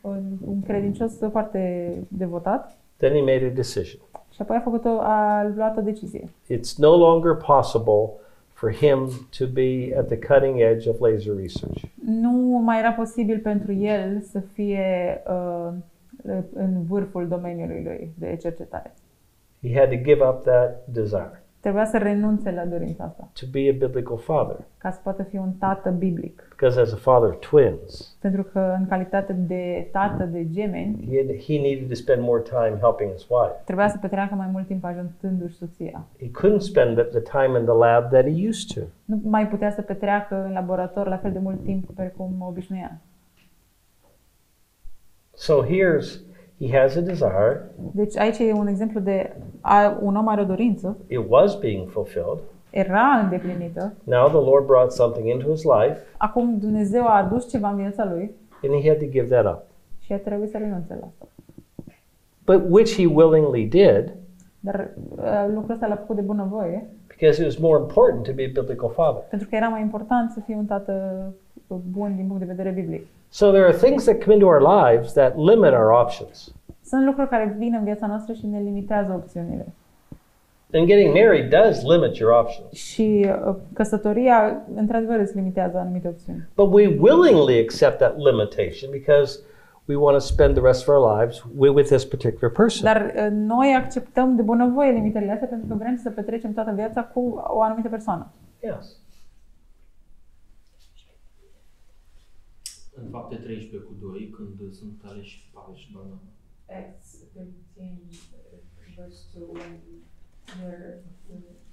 un credincios foarte devotat. Then he made a decision. Și apoi a luat o decizie. It's no longer possible for him to be at the cutting edge of laser research. Nu mai era posibil pentru el să fie în vârful domeniului lui de cercetare. He had to give up that desire. Trebuia să renunțe la dorința asta. To be a biblical father. Ca să poată fi un tată biblic. Because as a father of twins. Pentru că în calitate de tată de gemeni. He needed to spend more time helping his wife. Trebuia să petreacă mai mult timp ajutându-și soția. He couldn't spend the time in the lab that he used to. Nu mai putea să petreacă în laborator la fel de mult timp precum obișnuia. So he has a desire. Deci aici e un exemplu de un om are o dorință. It was being fulfilled. Era îndeplinită. Now the Lord brought something into his life. Acum Dumnezeu a adus ceva în viața lui. And he had to give that up. Și a trebuit să renunțe la asta. But which he willingly did. Dar lucrul ăsta l-a făcut de bunăvoie. Because it was more important to be a biblical father. Pentru că era mai important să fii un tată bun din punct de vedere biblic. So there are things that come into our lives that limit our options. Sunt lucruri care vin în viața noastră și ne limitează opțiunile. And getting married does limit your options. Și căsătoria într-adevăr îți limitează anumite opțiuni. But we willingly accept that limitation because we want to spend the rest of our lives with this particular person. Dar noi acceptăm de bunăvoie limitările astea pentru că vrem să petrecem toată viața cu o anumită persoană. Yes. În Fapte 13 cu 2, când sunt aleși Pavel și Barnabas. Acts 13 verse 2, where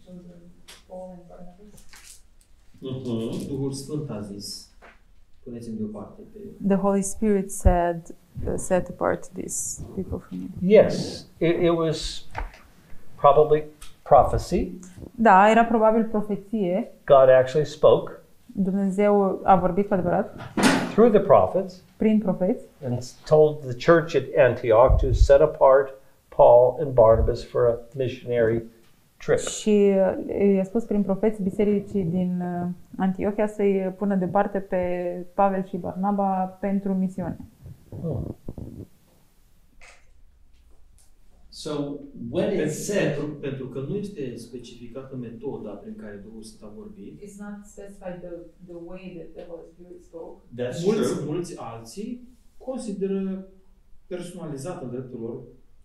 children Paul and Barnabas. Duhul Sfânt a zis, puneți-mi deoparte pe... The Holy Spirit said, set apart these people from me. Yes, it was probably prophecy. Da, era probabil profeție. God actually spoke. Dumnezeu a vorbit cu adevărat. Through the prophets. Prin profeți. And told the church at Antioch to set apart Paul and Barnabas for a missionary trip. Și i-a spus prin profeți bisericii din Antiochia să-i pună deoparte pe Pavel și Barnaba pentru misiune. Hmm. So, when it said, pentru că nu este specificată metoda prin care Duhul Sfânt a vorbit. It's not specified the way that the Holy Spirit spoke. Mulți alții consideră personalizat în dreptul lor,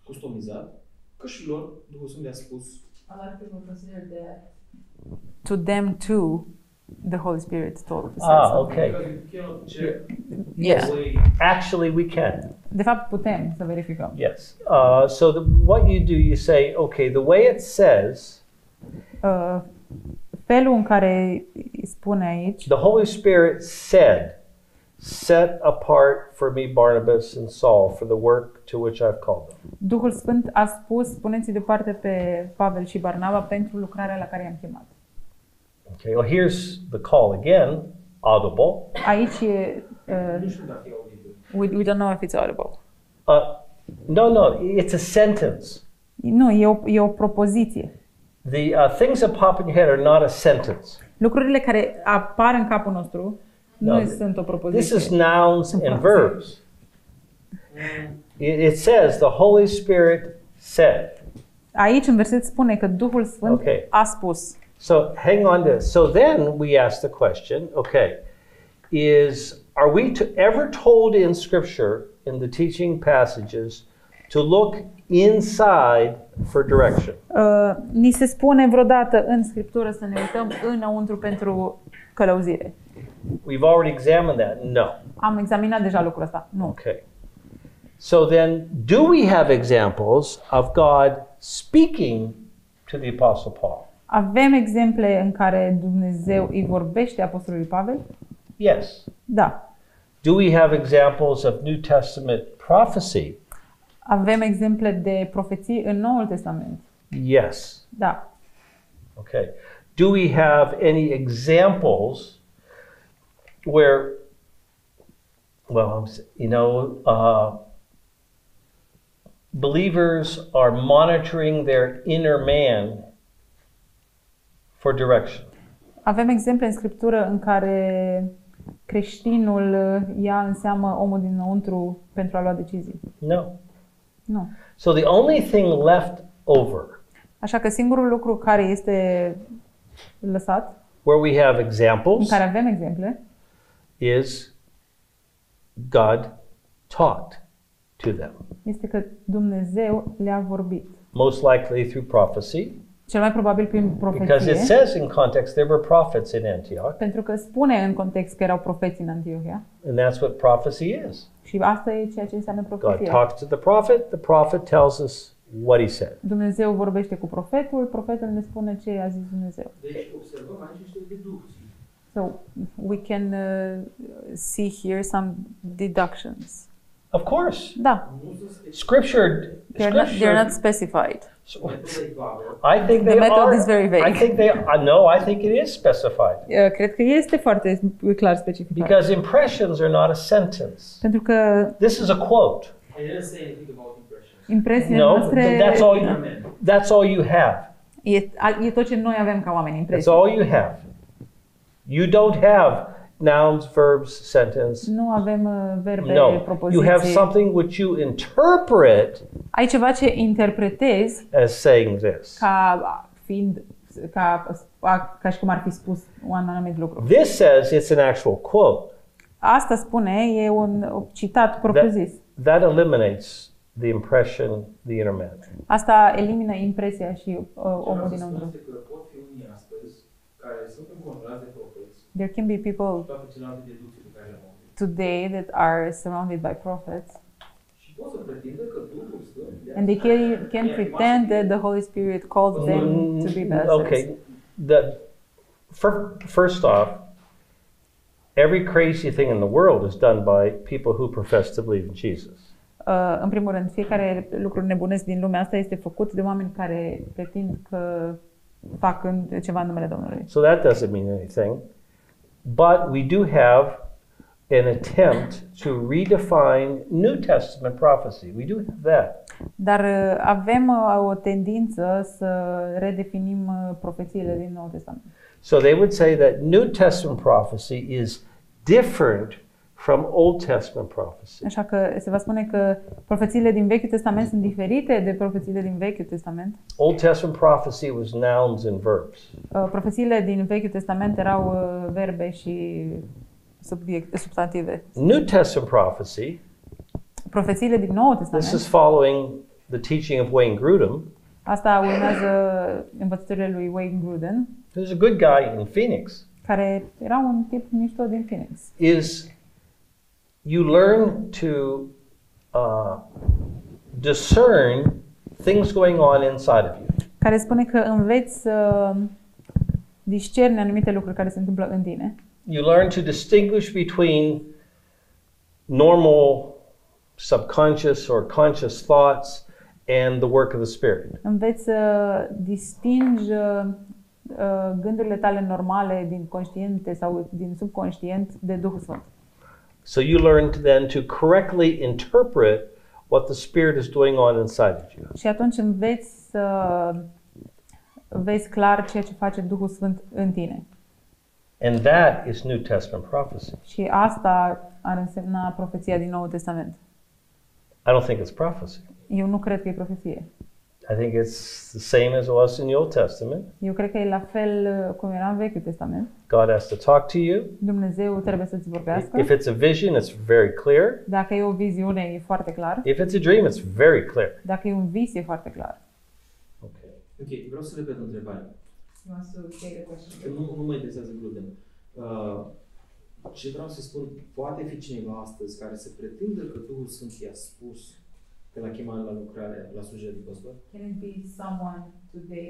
customizat, că și lor Duhul Sfânt le-a spus. A lot of people consider that to them too the Holy Spirit told us. Ah, okay. Yes. Actually we can. De fapt putem să verificăm. Yes. So what you do, you say, okay, the way it says, felul în care spune aici, the Holy Spirit said, set apart for me Barnabas and Saul for the work to which I've called them. Duhul Sfânt a spus, puneți deoparte pe Pavel și Barnaba pentru lucrarea la care i-am chemat. Okay, well here's the call again, audible. Aici e, we don't know if it's audible. No, it's a sentence. Nu, e o propoziție. The things that pop in your head are not a sentence. Lucrurile care apar în capul nostru. No, this is nouns and verbs. It says the Holy Spirit said. Aici în verset spune că Duhul Sfânt a spus. So hang on this. So then we ask the question, okay, are we ever told in Scripture, in the teaching passages, to look inside for direction? Ni se spune vreodată în Scriptură să ne uităm înăuntru pentru călăuzire. We've already examined that. No. Am examinat deja lucrul ăsta. Nu. Okay. So then, do we have examples of God speaking to the Apostle Paul? Avem exemple în care Dumnezeu îi vorbește apostolului Pavel? Yes. Da. Do we have examples of New Testament prophecy? Avem exemple de profeții în Noul Testament? Yes. Da. Okay. Do we have any examples where, well, you know, believers are monitoring their inner man for direction? Avem exemple în Scriptură în care creștinul ia în seamă omul dinăuntru pentru a lua decizii? No. Nu. So the only thing left over. Așa că singurul lucru care este lăsat, where we have examples, în care avem exemple, is God taught to them. Este că Dumnezeu le-a vorbit. Most likely through prophecy. Cel mai probabil prin profeție. Because it says in context there were prophets in Antioch. Pentru că spune în context că erau profeți în Antiohia. And that's what prophecy is. Și asta e ceea ce înseamnă profeție. God talks to the prophet, the prophet tells us what he said. Dumnezeu vorbește cu profetul, profetul ne spune ce a zis Dumnezeu. Deci observăm aici niște deducții. So we can see here some deductions. Of course. Da. Scripture. They're not specified. So, I think the method is very vague. I think it is specified. Cred că este foarte clar specificat. Because impressions are not a sentence. Pentru că this is a quote. Impresiile noastre. No, that's all you have. E tot ce noi avem ca oameni, impresii. That's all you have. You don't have nouns, verbs, sentence. Nu avem verbe, propoziții. You have something which you interpret. Ai ceva ce interpretezi. As saying this. Ca și cum ar fi spus un anumit lucru. This says it's an actual quote. Asta spune e un citat propriu-zis. that eliminates the impression, the inner man. Asta elimină impresia și omul dinăuntru. There can be people today that are surrounded by prophets, and they can pretend that the Holy Spirit called them to be pastors. Okay, first off, every crazy thing in the world is done by people who profess to believe in Jesus. În primul rând, fiecare lucru nebunesc din lumea asta este făcut de oameni care pretind că fac ceva în numele Domnului. So that doesn't mean anything, but we do have an attempt to redefine New Testament prophecy. We do have that. Dar avem o tendință să redefinim profețiile din Noul Testament. So they would say that New Testament prophecy is different from Old Testament prophecy. Așa că se va spune că profețiile din Vechiul Testament sunt diferite de profețiile din Vechiul Testament. Old Testament prophecy was nouns and verbs. Profețiile din Vechiul Testament erau verbe și substantive. New Testament prophecy. Profețiile din Noul Testament. This is following the teaching of Wayne Grudem. Asta urmează învățăturile lui Wayne Grudem. Who's a good guy in Phoenix. Care era un tip mișto din Phoenix. You learn to discern things going on inside of you. Care spune că înveți să discerni anumite lucruri care se întâmplă în tine. You learn to distinguish between normal subconscious or conscious thoughts and the work of the Spirit. Înveți să distingi gândurile tale normale din conștiente sau din subconștient de Duhul Sfânt. So you learn then to correctly interpret what the Spirit is doing on inside of you. Și atunci înveți să vezi clar ceea ce face Duhul Sfânt în tine. And that is New Testament prophecy. Și asta ar însemna profeția din Noul Testament. I don't think it's prophecy. Eu nu cred că e profeție. I think it's the same as it was in the Old Testament. Eu cred că e la fel cum era în Vechiul Testament. God has to talk to you. Dumnezeu trebuie să-ți vorbească. If it's a vision, it's very clear. Dacă e o viziune, e foarte clar. If it's a dream, it's very clear. Dacă e un vis, e foarte clar. Okay. Ok, vreau să repet întrebarea. Nu mă interesează Grudem. Ce vreau să spun, poate fi cineva astăzi care se pretinde că Duhul Sfânt i-a spus că l-a chemat la lucrare, la slujire de păstor? Can it be someone today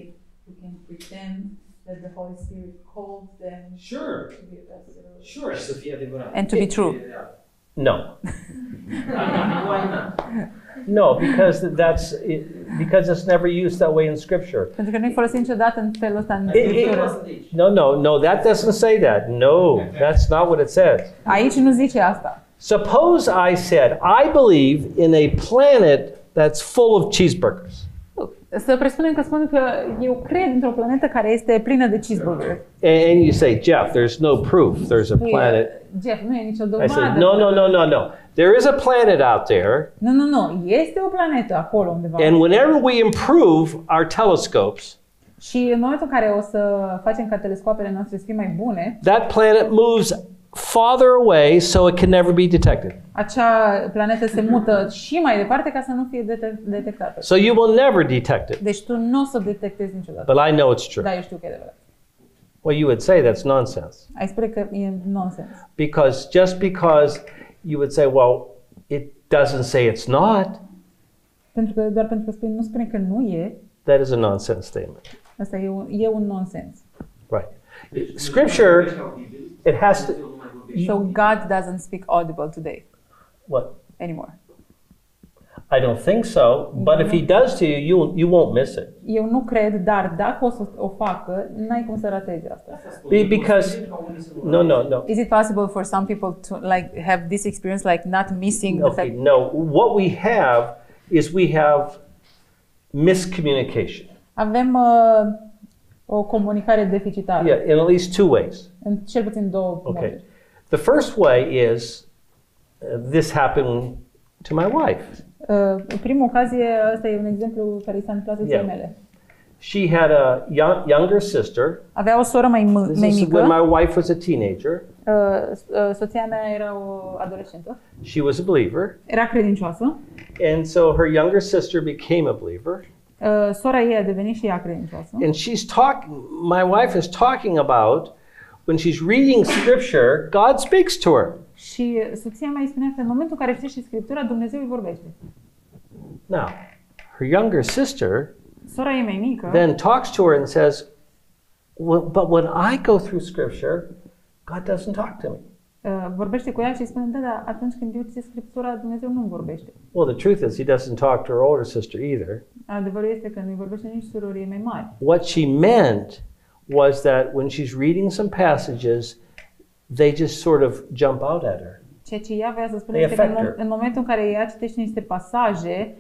who can pretend that the Holy Spirit called them? Sure. To be a pastor? Sure, să fie adevărat. And to be true. No. Why not? No, because because it's never used that way in Scripture. Pentru că nu-i folosim niciodată în felul ăsta în Scriptură. No, that doesn't say that. No, that's not what it says. Aici nu zice asta. Suppose I said, I believe in a planet that's full of cheeseburgers. Să presupunem că spun că eu cred într-o planetă care este plină de cheeseburgers. And you say, Jeff, there's no proof there's a planet. Jeff, nu e nicio dovadă. I say, no. There is a planet out there. Nu, este o planetă acolo undeva. And whenever we improve our telescopes, și în momentul în care o să facem ca telescoapele noastre să fie mai bune, that planet moves farther away so it can never be detected. Acea planetă se mută și mai departe ca să nu fie detectată. So you will never detect it. Deci tu nu o să detectezi niciodată. But I know it's true. Da, eu știu că e adevărat. Well, you would say that's nonsense. Ai spune că e nonsens. Because just because you would say, well, it doesn't say it's not. Pentru că doar pentru că spune, nu spune că nu e. That is a nonsense statement. Asta e un nonsens. Right. Scripture, it has to. So God doesn't speak audible today. What? Anymore. I don't think so, but if he does to you, you won't miss it. Eu nu cred, dar dacă o să o facă, n-ai cum să ratezi asta. Because no. Is it possible for some people to like have this experience like not missing the fact? No, what we have is we have miscommunication. Avem o comunicare deficitară. Yeah, in at least two ways. În cel puțin două moduri. The first way is this happened to my wife. Prima ocazie, asta e un exemplu care i s-a întâmplat soției mele. She had a younger sister. Avea o soră mai mică. When my wife was a teenager. Soția mea era o adolescentă. She was a believer. Era credincioasă. And so her younger sister became a believer. Sora ei a devenit și ea credincioasă. And she's talking, my wife is talking about when she's reading scripture, God speaks to her. Și soția mea îi spunea că în momentul în care citește scriptura, Dumnezeu îi vorbește. Now, her younger sister sora ei mai mică then talks to her and says, well, but when I go through scripture, God doesn't talk to me. Vorbește cu ea și spune, da, atunci când eu citesc scriptura, Dumnezeu nu vorbește. Well, the truth is, he doesn't talk to her older sister either. Adevărul este că nu vorbește nici surorii mai mari. What she meant was that when she's reading some passages, they just sort of jump out at her. Ceea ce ea vrea să spune este că în momentul în care ea citește niște pasaje,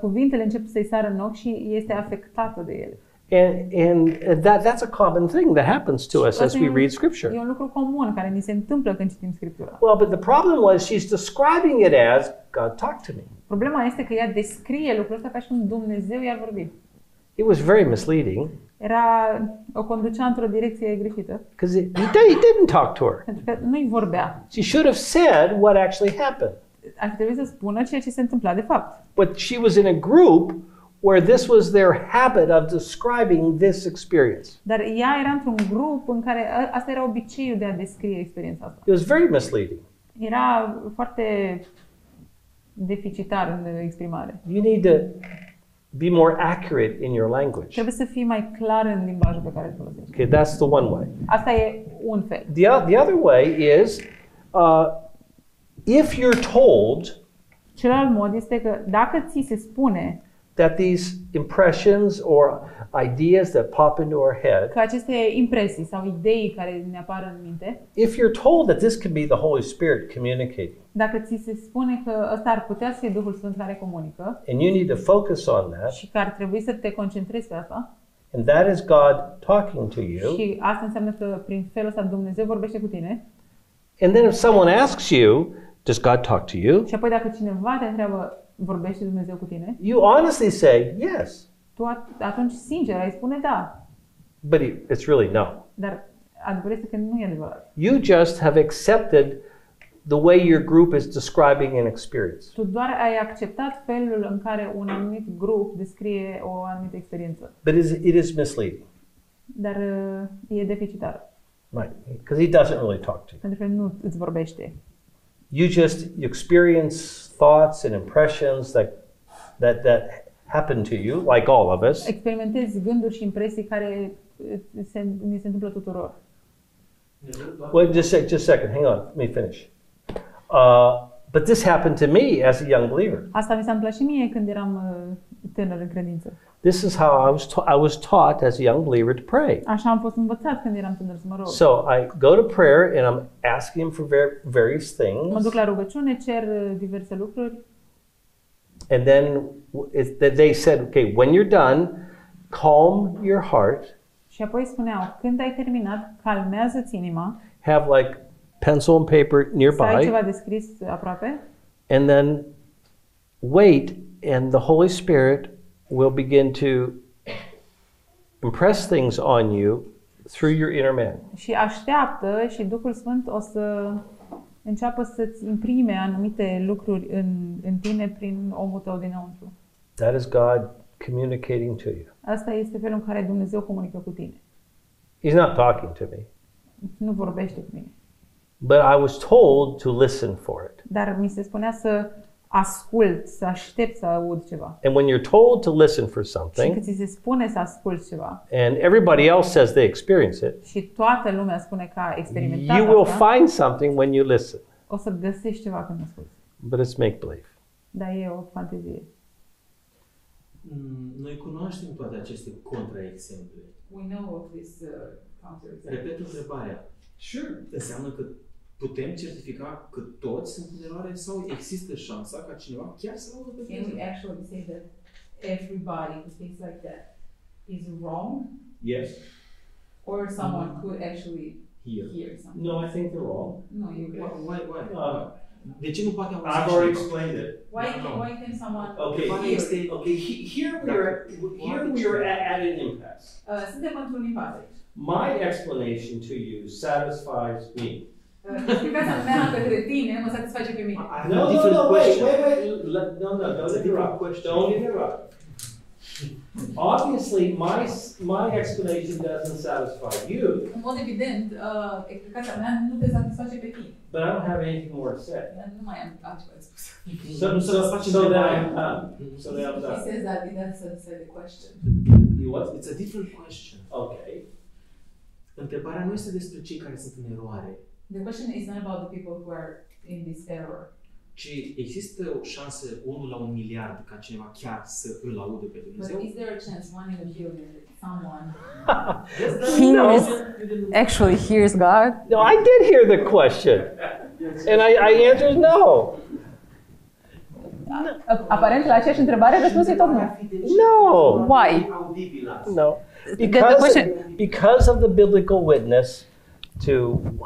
cuvintele încep să-i sară în ochi și este afectată de ele. And that's a common thing that happens to us as we read scripture. E un lucru comun care ni se întâmplă când citim scriptura. Well, but the problem was she's describing it as God talked to me. Problema este că ea descrie lucrul ăsta ca și cum Dumnezeu i-ar vorbi. It was very misleading. O conducea într-o direcție greșită. Because he didn't talk to her. Pentru că nu-i vorbea. She should have said what actually happened. Ar fi trebuit să spună ceea ce se întâmpla de fapt. But she was in a group where this was their habit of describing this experience. Dar ea era într-un grup în care asta era obiceiul de a descrie experiența asta. It was very misleading. Era foarte deficitar în exprimare. You need to be more accurate in your language. Trebuie să fii mai clar în limbajul pe care îl folosești. Okay, that's the one way. Asta e un fel. The other way is if you're told. Celălalt mod este că dacă ți se spune that these impressions or ideas that pop into our head, că aceste impresii sau idei care ne apar în minte, if you're told that this can be the Holy Spirit communicating, dacă ți se spune că ăsta ar putea să fie Duhul Sfânt care comunică, and you need to focus on that, și că ar trebui să te concentrezi pe asta, and that is God talking to you, și asta înseamnă că prin felul ăsta Dumnezeu vorbește cu tine, and then if someone asks you, does God talk to you? Și apoi dacă cineva te întreabă, vorbește Dumnezeu cu tine? You honestly say yes. Tu atunci sincer ai spune da. But it's really no. Dar adevărul este că nu e adevărat. You just have accepted the way your group is describing an experience. Tu doar ai acceptat felul în care un anumit grup descrie o anumită experiență. But it is misleading. Dar e deficitar. Right, because he doesn't really talk to you. Pentru că nu îți vorbește. You just experience thoughts and impressions that happen to you, like all of us. Experimentezi gânduri și impresii care ni se întâmplă tuturor. Well, just a second. Hang on. Let me finish. But this happened to me as a young believer. Asta mi s-a întâmplat și mie când eram tânăr în credință. This is how I was taught as a young believer to pray. Așa am fost învățat când eram tânăr să mă rog. So I go to prayer and I'm asking him for various things. Mă duc la rugăciune, cer diverse lucruri. And then they said, okay, when you're done, calm your heart. Și apoi spuneau, când ai terminat, calmează-ți inima. Have like pencil and paper nearby. Să ai ceva de scris aproape. And then wait, and the Holy Spirit will begin to impress things on you through your inner man. Și așteaptă și Duhul Sfânt o să înceapă să-ți imprime anumite lucruri în tine prin omul tău dinăuntru. That is God communicating to you. Asta este felul în care Dumnezeu comunică cu tine. He's not talking to me. Nu vorbește cu mine. But I was told to listen for it. Dar mi se spunea să ascult, să aștept să aud ceva. And when you're told to listen for something, și ți se spune să asculți ceva, and everybody else says they experience it, și toată lumea spune că a experimentat asta, you will find something when you listen. O să găsești ceva când asculți. But it's make-believe. Dar e o fantezie. Noi cunoaștem toate aceste contraexemple. We know of these counterexamples. Repet întrebarea. Sure. Înseamnă că putem certifica că toți sunt în eroare sau există șansa ca cineva chiar să audă pe Dumnezeu? Can we actually say that everybody who thinks like that is wrong? Yes. Or someone could actually hear something? No, I think they're wrong. No, you can't. Why? De ce nu poate auzi? I've already explained it. Why can someone hear? Okay, here we are at an impasse. Suntem într-un impas. My explanation to you satisfies me. You guys are mad at the team. Anyone satisfied with me? No, wait, don't interrupt. Obviously, my explanation doesn't satisfy you. Well, evident, explicația mea nu te satisface pe tine. But I don't have anything more to say. Nu mai am altceva de spus. So that I'm done. He says that he doesn't say the question. What? It's a different question. Okay. Întrebarea nu este despre cei care sunt în eroare. The question is not about the people who are in this error. Ci există o șansă 1 la 1 miliard ca cineva chiar să îl audă pe Dumnezeu? But is there a chance 1 in a billion that someone he knows actually hears God? No, I did hear the question, and I answered no. Aparent la aceeași întrebare răspunsul e tot nu. No. Why? No. Because of the biblical witness to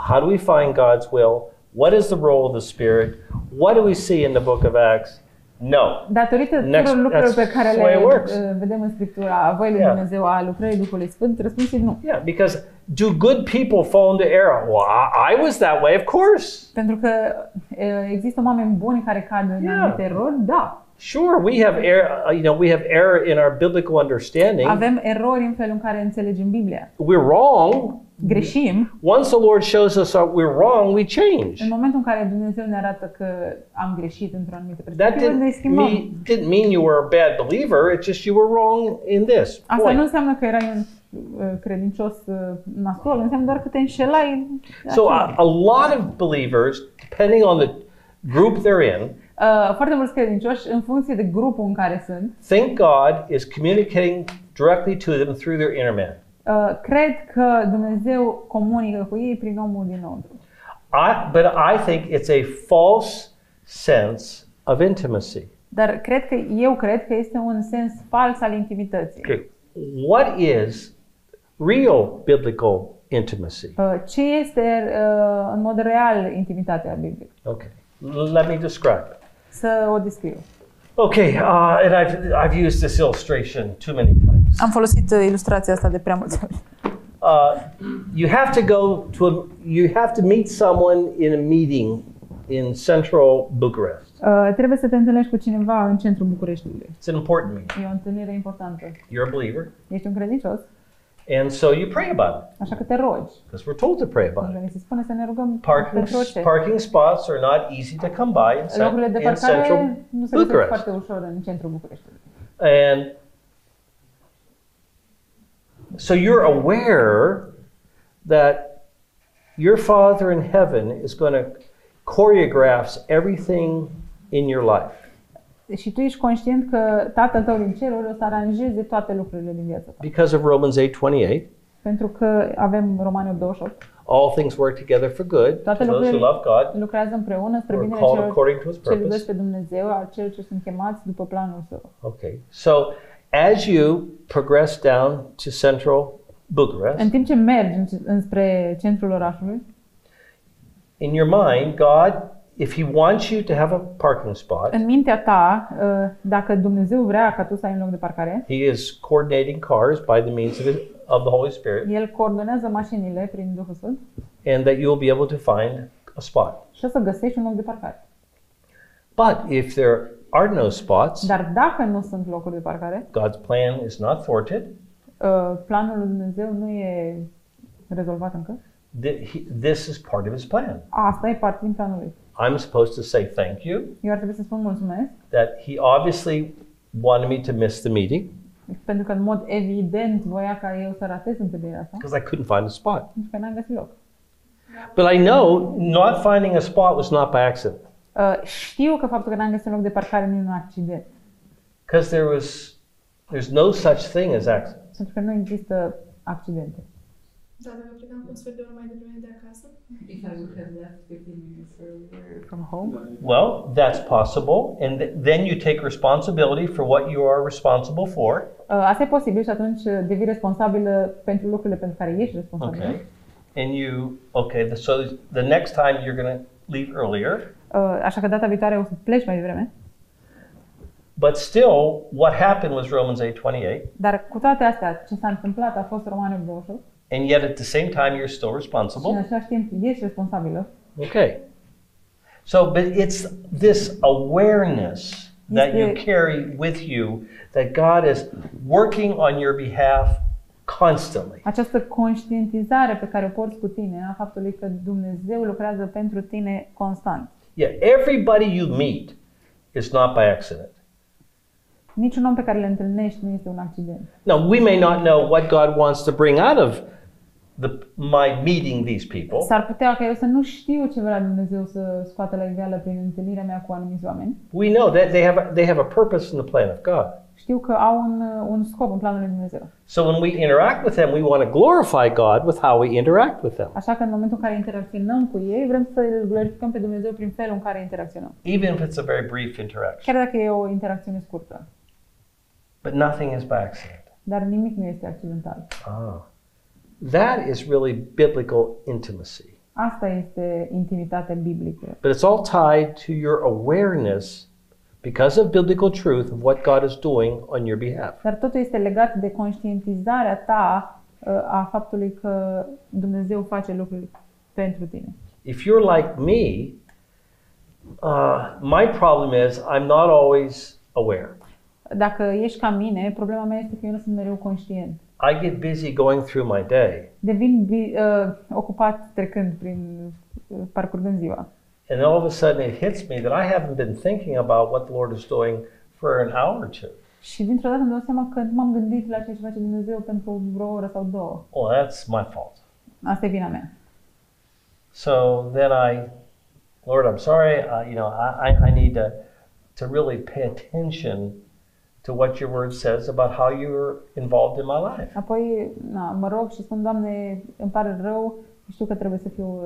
how do we find God's will? What is the role of the Spirit? What do we see in the book of Acts? No. Datorită tuturor lucrurilor pe care le vedem în Scriptura, a voii lui Dumnezeu, a lucrării Duhului Sfânt, răspunsul e nu. Yeah, because do good people fall into error? Well, I was that way, of course. Pentru că există oameni buni care cad în anumite erori, da. Sure, we have error, you know, we have error in our biblical understanding. Avem erori în felul în care înțelegem Biblia. We're wrong. Greșim. Once the Lord shows us that we're wrong, we change. În momentul în care Dumnezeu ne arată că am greșit într-o anumită perspectivă, ne schimbăm. That didn't mean you were a bad believer, it's just you were wrong in this. Asta nu înseamnă că erai un credincios nasol, înseamnă doar că te înșelai. So a lot of believers, depending on the group they're in, foarte mulți credincioși, în funcție de grupul în care sunt, think God is communicating directly to them through their inner man. Cred că Dumnezeu comunică cu ei prin omul dinăuntru. But I think it's a false sense of intimacy. Dar eu cred că este un sens fals al intimității. Okay. What is real biblical intimacy? Ce este în mod real intimitatea biblică? Okay. Let me describe it. Să o descriu. Okay, and I've used this illustration too many times. Am folosit ilustrația asta de prea multe ori. You have to meet someone in a meeting in central Bucharest. Trebuie să te întâlnești cu cineva în centrul Bucureștiului. It's an important meeting. E o întâlnire importantă. You're a believer. Ești un credincios. And so you pray about it. Așa că te rogi. Because we're told to pray about it. Se spune să ne rugăm pentru orice. Parking spots are not easy to come by in central Bucharest. Foarte ușor în centrul Bucureștiului. And so you're aware that your Father in heaven is going to choreograph everything in your life. Și tu ești conștient că Tatăl tău din ceruri o să aranjeze toate lucrurile din viața ta. Because of Romans 8:28. Pentru că avem Romani 8:28. All things work together for good. Toate lucrurile lucrează împreună spre binele celor ce iubesc pe Dumnezeu, al celor ce sunt chemați după planul său. Okay. So as you progress down to central Bucharest. În timp ce mergi înspre centrul orașului. In your mind, God, if he wants you to have a parking spot, în mintea ta, dacă Dumnezeu vrea ca tu să ai un loc de parcare, he is coordinating cars by the means of the Holy Spirit. El coordonează mașinile prin Duhul Sfânt. And that you will be able to find a spot. Și o să găsești un loc de parcare. But if there are no spots, dar dacă nu sunt locuri de parcare, God's plan is not thwarted. Planul lui Dumnezeu nu e rezolvat încă. This is part of his plan. Asta e parte din planul lui. I'm supposed to say thank you. Eu ar trebui să spun mulțumesc. That he obviously wanted me to miss the meeting. Pentru că în mod evident voia ca eu să ratez întâlnirea asta. Because I couldn't find a spot. Pentru că n-am găsit loc. But I know not finding a spot was not by accident. Știu că faptul că n-am găsit un loc de parcare nu e un accident. Because there's no such thing as accident. Pentru că nu există accidente. Da, dar mă plecam cu un sfert de oră mai devreme de acasă. Because you have left 15 minutes earlier from home. Well, that's possible, and then you take responsibility for what you are responsible for. Asta e posibil și atunci devii responsabilă pentru lucrurile pentru care ești responsabilă. Okay. And so the next time you're going to leave earlier. Așa că data viitoare o să pleci mai devreme. But still, what happened was Romans 8:28. Dar cu toate astea, ce s-a întâmplat a fost Romani 8:28. And yet at the same time you're still responsible. Okay. So, but it's this awareness that you carry with you that God is working on your behalf constantly. Această conștientizare pe care o porți cu tine a faptului că Dumnezeu lucrează pentru tine constant. Yeah, everybody you meet is not by accident. Niciun om pe care îl întâlnești nu este un accident. Now, we may not know what God wants to bring out of my meeting these people. S-ar putea ca eu să nu știu ce vrea Dumnezeu să scoată la iveală prin întâlnirea mea cu anumiți oameni. We know that they have a purpose in the plan of God. Știu că au un scop în planul lui Dumnezeu. So when we interact with them, we want to glorify God with how we interact with them. Așa că în momentul în care interacționăm cu ei, vrem să îl glorificăm pe Dumnezeu prin felul în care interacționăm. Even if it's a very brief interaction. Chiar dacă e o interacțiune scurtă. But nothing is by accident. Dar nimic nu este accidental. Ah. That is really biblical intimacy. Asta este intimitate biblică. But it's all tied to your awareness because of biblical truth of what God is doing on your behalf. Dar totul este legat de conștientizarea ta a faptului că Dumnezeu face lucruri pentru tine. If you're like me, my problem is I'm not always aware. Dacă ești ca mine, problema mea este că eu nu sunt mereu conștient. I get busy going through my day. Devin ocupat trecând prin parcurgând ziua. And all of a sudden it hits me that I haven't been thinking about what the Lord is doing for an hour or two. Și dintr-o dată îmi dau seama că nu m-am gândit la ce face Dumnezeu pentru vreo oră sau două. Oh, that's my fault. Asta e vina mea. So then Lord, I'm sorry. I need to really pay attention to what your word says about how you were involved in my life. Apoi, mă rog și spun, Doamne, îmi pare rău, știu că trebuie să fiu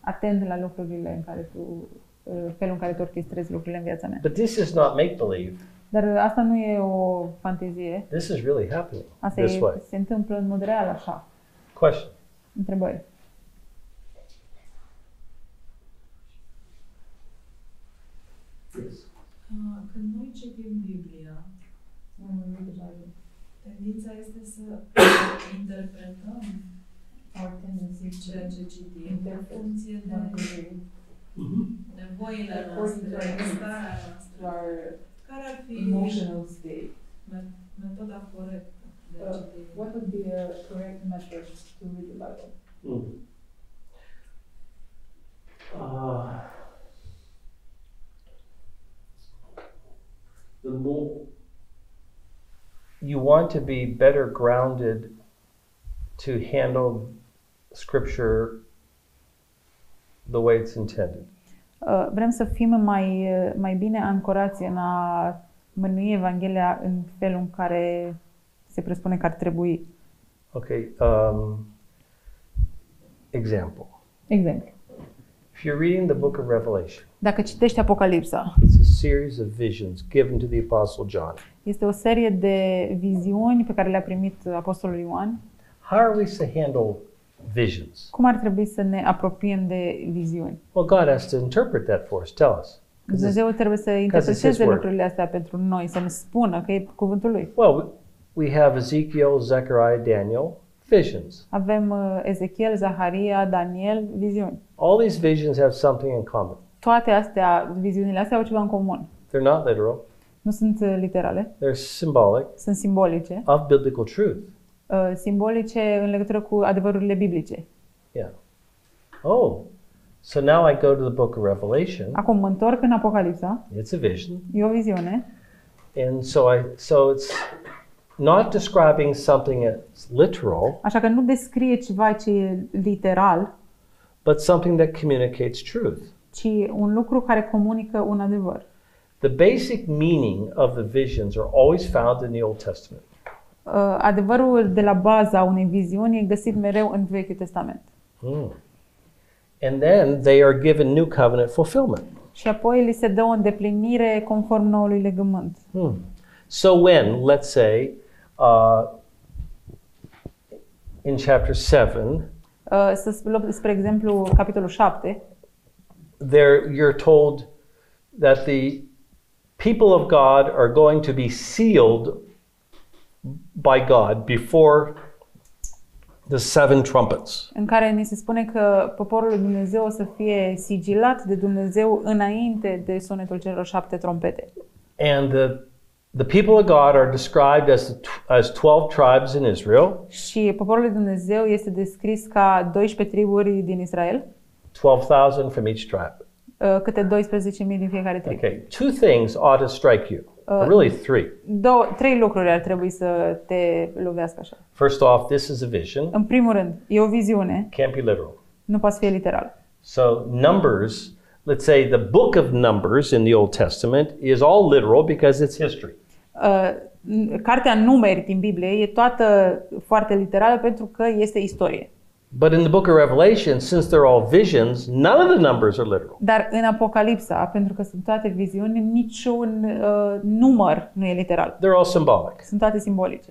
atent la lucrurile în care felul în care tu orchestrezi lucrurile în viața mea. But this is not make believe. Dar asta nu e o fantezie. This is really happening. Asta se întâmplă în mod real așa. Question. Întrebări. Când noi citim Biblia, tendința este să interpretăm foarte mult ceea ce citim în funcție de nevoile noastre, starea noastră. Care ar fi metoda corectă de a citi? What would be a correct method to read the Bible? The more you want to be better grounded to handle Scripture the way it's intended. Vrem să fim mai bine ancorați în a mânui Evanghelia în felul în care se presupune că ar trebui. Okay. Example. Exemplu. If you're reading the book of Revelation, dacă citești Apocalipsa, it's a series of visions given to the Apostle John. Este o serie de viziuni pe care le-a primit Apostolul Ioan. How are we to handle visions? Cum ar trebui să ne apropiem de viziuni? Well, God has to interpret that for us. Tell us. Dumnezeu trebuie să interpreteze lucrurile astea pentru noi, să ne spună că e cuvântul lui. Well, we have Ezekiel, Zechariah, Daniel. Visions. Avem Ezechiel, Zaharia, Daniel, viziuni. All these visions have something in common. Toate astea, viziunile astea au ceva în comun. They're not literal. Nu sunt literale. They're symbolic. Sunt simbolice. Of biblical truth. Simbolice în legătură cu adevărurile biblice. Yeah. Oh. So now I go to the book of Revelation. Acum mă întorc în Apocalipsa. It's a vision. E o viziune. And so it's not describing something that's literal. Așa că nu descrie ceva ce e literal, but something that communicates truth. Ci un lucru care comunică un adevăr. The basic meaning of the visions are always found in the Old Testament. Adevărul de la baza unei viziuni e găsit mereu în Vechiul Testament. And then they are given new covenant fulfillment. Și apoi li se dă o îndeplinire conform noului legământ. So when, let's say, in chapter 7, spre exemplu, capitolul 7, you're told that the people of God are going to be sealed by God before the seven trumpets. În care ni se spune că poporul lui Dumnezeu o să fie sigilat de Dumnezeu înainte de sunetul celor șapte trompete. And the people of God are described as 12 tribes in Israel. Și poporul lui Dumnezeu este descris ca 12 triburi din Israel. 12,000 from each tribe. Câte 12.000 din fiecare trib. Okay, two things ought to strike you. Really three. Trei lucruri ar trebui să te lovească așa. First off, this is a vision. În primul rând, e o viziune. Can't be literal. Nu poate fi literal. So, Numbers, let's say the book of Numbers in the Old Testament is all literal because it's history. Cartea Numeri din Biblie e toată foarte literală pentru că este istorie. But in the book of Revelation, since they're all visions, none of the numbers are literal. Dar în Apocalipsa, pentru că sunt toate viziuni, niciun număr nu e literal. They're all symbolic. Sunt toate simbolice.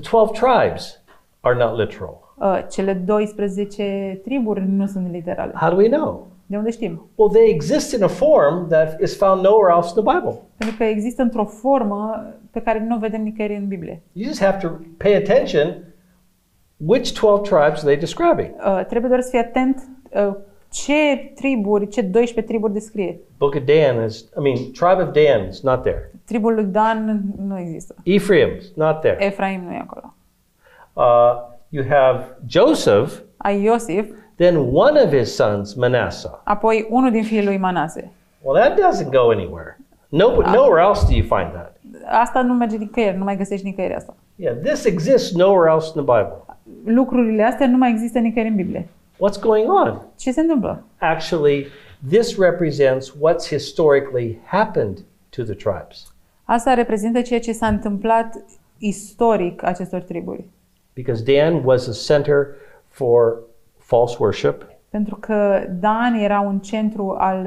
The 12 tribes are not literal. Cele 12 triburi nu sunt literale. How do we know? De unde știm? Well, they exist in a form that is found nowhere else in the Bible. Pentru că există într-o formă pe care nu o vedem nicăieri în Biblie. You just have to pay attention. Which 12 tribes are they describing? Trebuie doar să fii atent ce triburi, ce 12 triburi descrie. Book of Dan is, I mean, tribe of Dan is not there. Tribul lui Dan nu există. Ephraim is not there. Ephraim nu e acolo. You have Joseph. Ai Iosif. Then one of his sons, Manasseh. Apoi unul din fiii lui Manasseh. Well, that doesn't go anywhere. Nowhere else do you find that. Asta nu merge nicăieri, nu mai găsești nicăieri asta. Yeah, this exists nowhere else in the Bible. Lucrurile astea nu mai există nicăieri în Biblie. What's going on? Ce se întâmplă? Actually, this represents what's historically happened to the tribes. Asta reprezintă ceea ce s-a întâmplat istoric acestor triburi. Because Dan was a center for false worship. Pentru că Dan era un centru al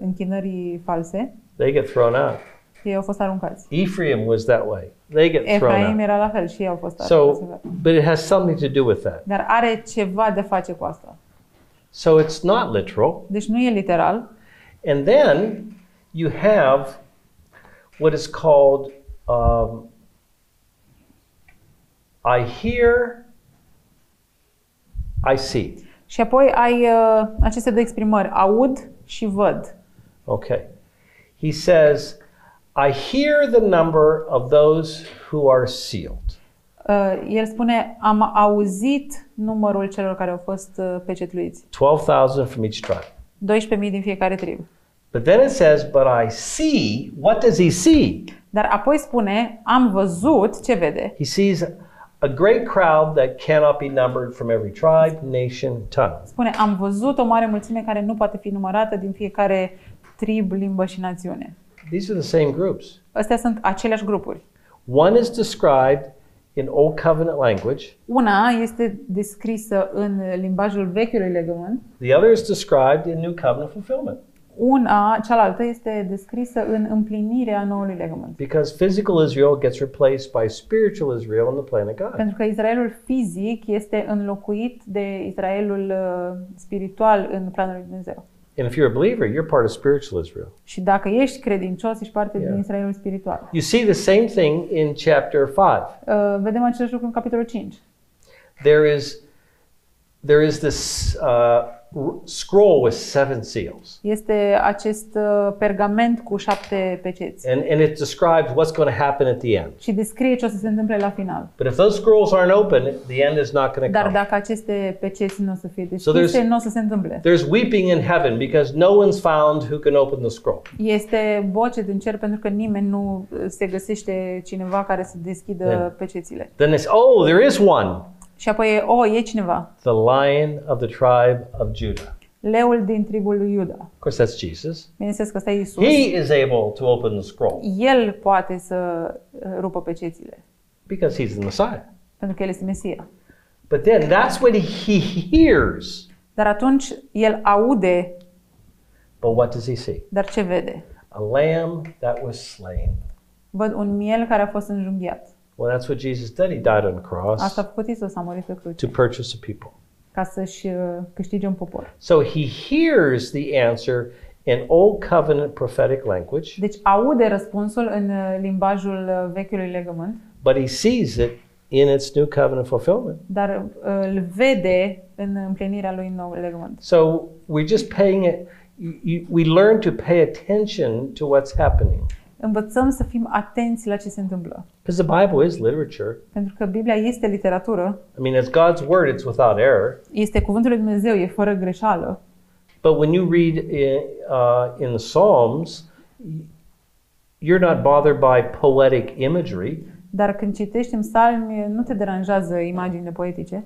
închinării false. They get thrown out. Ei au fost aruncați. Ephraim was that way. They get thrown out. Ephraim era la fel și ei au fost aruncați. But it has something to do with that. Dar are ceva de face cu asta. So it's not literal. Deci nu e literal. And then you have what is called I hear, I see. Și apoi ai aceste două exprimări, aud și văd. Okay. He says, I hear the number of those who are sealed. El spune, am auzit numărul celor care au fost pecetluiți. 12,000 from each tribe. 12.000 din fiecare trib. But then it says, but I see. What does he see? Dar apoi spune, am văzut, ce vede? He sees a great crowd that cannot be numbered from every tribe, nation, tongue. Spune, am văzut o mare mulțime care nu poate fi numărată din fiecare trib, limbă și națiune. These are the same groups. Astea sunt aceleași grupuri. One is described in Old Covenant language. Una este descrisă în limbajul vechiului legământ. The other is described in New Covenant fulfillment. Cealaltă este descrisă în împlinirea noului legământ. Because physical Israel gets replaced by spiritual Israel in the plan of God. Pentru că Israelul fizic este înlocuit de Israelul spiritual în planul lui Dumnezeu. And if you're a believer, you're part of spiritual Israel. Și dacă ești credincios, ești parte din Israelul spiritual. You see the same thing in chapter 5. Vedem același lucru în capitolul 5. There is this scroll with seven seals. Este acest pergament cu șapte peceți. And it describes what's going to happen at the end. Și descrie ce o să se întâmple la final. But if those scrolls aren't open, the end is not going to come. Dar dacă aceste peceți nu o să fie deschise, nu o să se întâmple. There's weeping in heaven because no one's found who can open the scroll. Este bocet în cer pentru că nimeni nu se găsește cineva care să deschidă pecețile. Then it's, oh, there is one. Și apoi, e cineva. The lion of the tribe of Judah. Leul din tribul lui Iuda. Of course, that's Jesus. Bineînțeles că ăsta e Iisus. He is able to open the scroll. El poate să rupă pecețile. Because he's the Messiah. Pentru că el este Mesia. But then that's what he hears. Dar atunci el aude. But what does he see? Dar ce vede? A lamb that was slain. Văd un miel care a fost înjunghiat. Well, that's what Jesus did. He died on the cross. Asta a făcut Iisus, a murit pe cruce. To purchase a people. Ca să-și câștige un popor. So he hears the answer in Old Covenant prophetic language. Deci aude răspunsul în limbajul vechiului legământ. But he sees it in its new covenant fulfillment. Dar îl vede în împlinirea lui în noul legământ. So we're just paying it. We learn to pay attention to what's happening. Învățăm să fim atenți la ce se întâmplă. Because the Bible is literature. Pentru că Biblia este literatură. I mean, it's God's word, it's without error. Este cuvântul lui Dumnezeu, e fără greșeală. But when you read in the Psalms, you're not bothered by poetic imagery. Dar când citești în Psalmi, nu te deranjează imaginile poetice.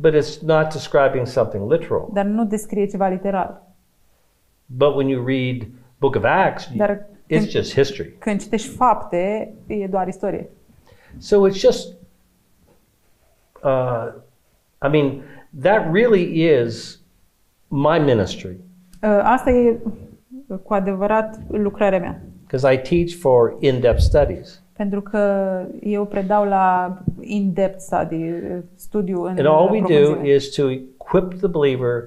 But it's not describing something literal. Dar nu descrie ceva literal. But when you read Book of Acts, it's just history. Când citești Fapte, e doar istorie. So it's just, I mean, that really is my ministry. Asta e cu adevărat lucrarea mea. Because I teach for in-depth studies. Pentru că eu predau la in-depth study, studiu în profunzime. And all we do is to equip the believer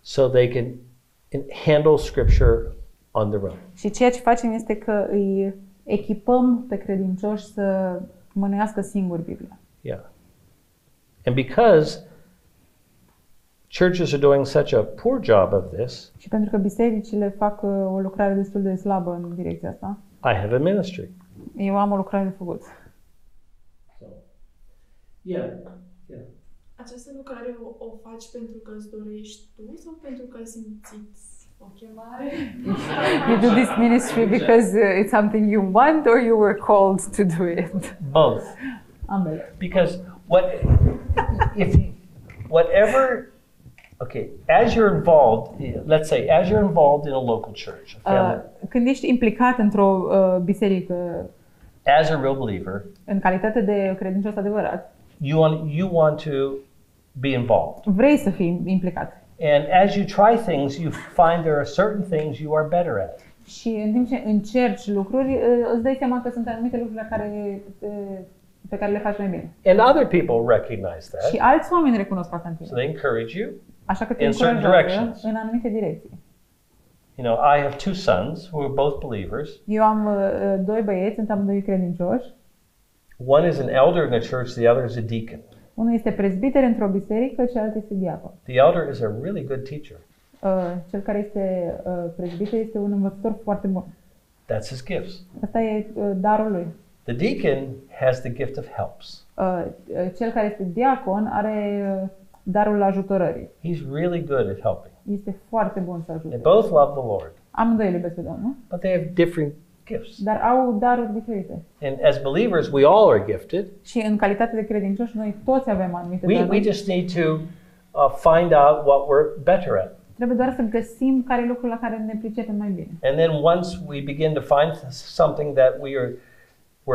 so they can handle Scripture on their own. Și ceea ce facem este că îi echipăm pe credincioși să mânească singuri Biblia. Yeah. And because churches are doing such a poor job of this. Și pentru că bisericile fac o lucrare destul de slabă în direcția asta. I have a ministry. Eu am o lucrare de făcut. So, yeah. Această lucrare o faci pentru că îți dorești tu sau pentru că ai simțit o chemare? You do this ministry because it's something you want or you were called to do it? Both. Ambele. Because whatever. Okay, as you're involved, let's say, as you're involved in a local church, a family, când ești implicat într-o biserică, as a real believer, în calitate de credincios adevărat, you want to be involved. Vrei să fii implicat. And as you try things, you find there are certain things you are better at. Și în timp ce încerci lucruri, îți dai seama că sunt anumite lucruri pe care le faci mai bine. And other people recognize that. Și alți oameni recunosc asta în tine. So they encourage you. Așa că te încurajează în anumite direcții. You know, I have two sons who are both believers. Eu am doi băieți, sunt amândoi credincioși. One is an elder in the church, the other is a deacon. Unul este prezbiter într-o biserică, celălalt este diacon. The elder is a really good teacher. Cel care este prezbiter este un învățător foarte bun. That's his gifts. Asta e darul lui. The deacon has the gift of helps. Cel care este diacon are darul ajutorării. He's really good at helping. Este foarte bun să ajute. They both love the Lord. Amândoi îl iubesc pe Domnul. But they have different gifts. Dar au daruri diferite. And as believers, we all are gifted. Și în calitate de credincioși, noi toți avem anumite daruri. We just need to find out what we're better at. Trebuie doar să găsim care lucrul la care ne pricepem mai bine. And then once we begin to find something that we're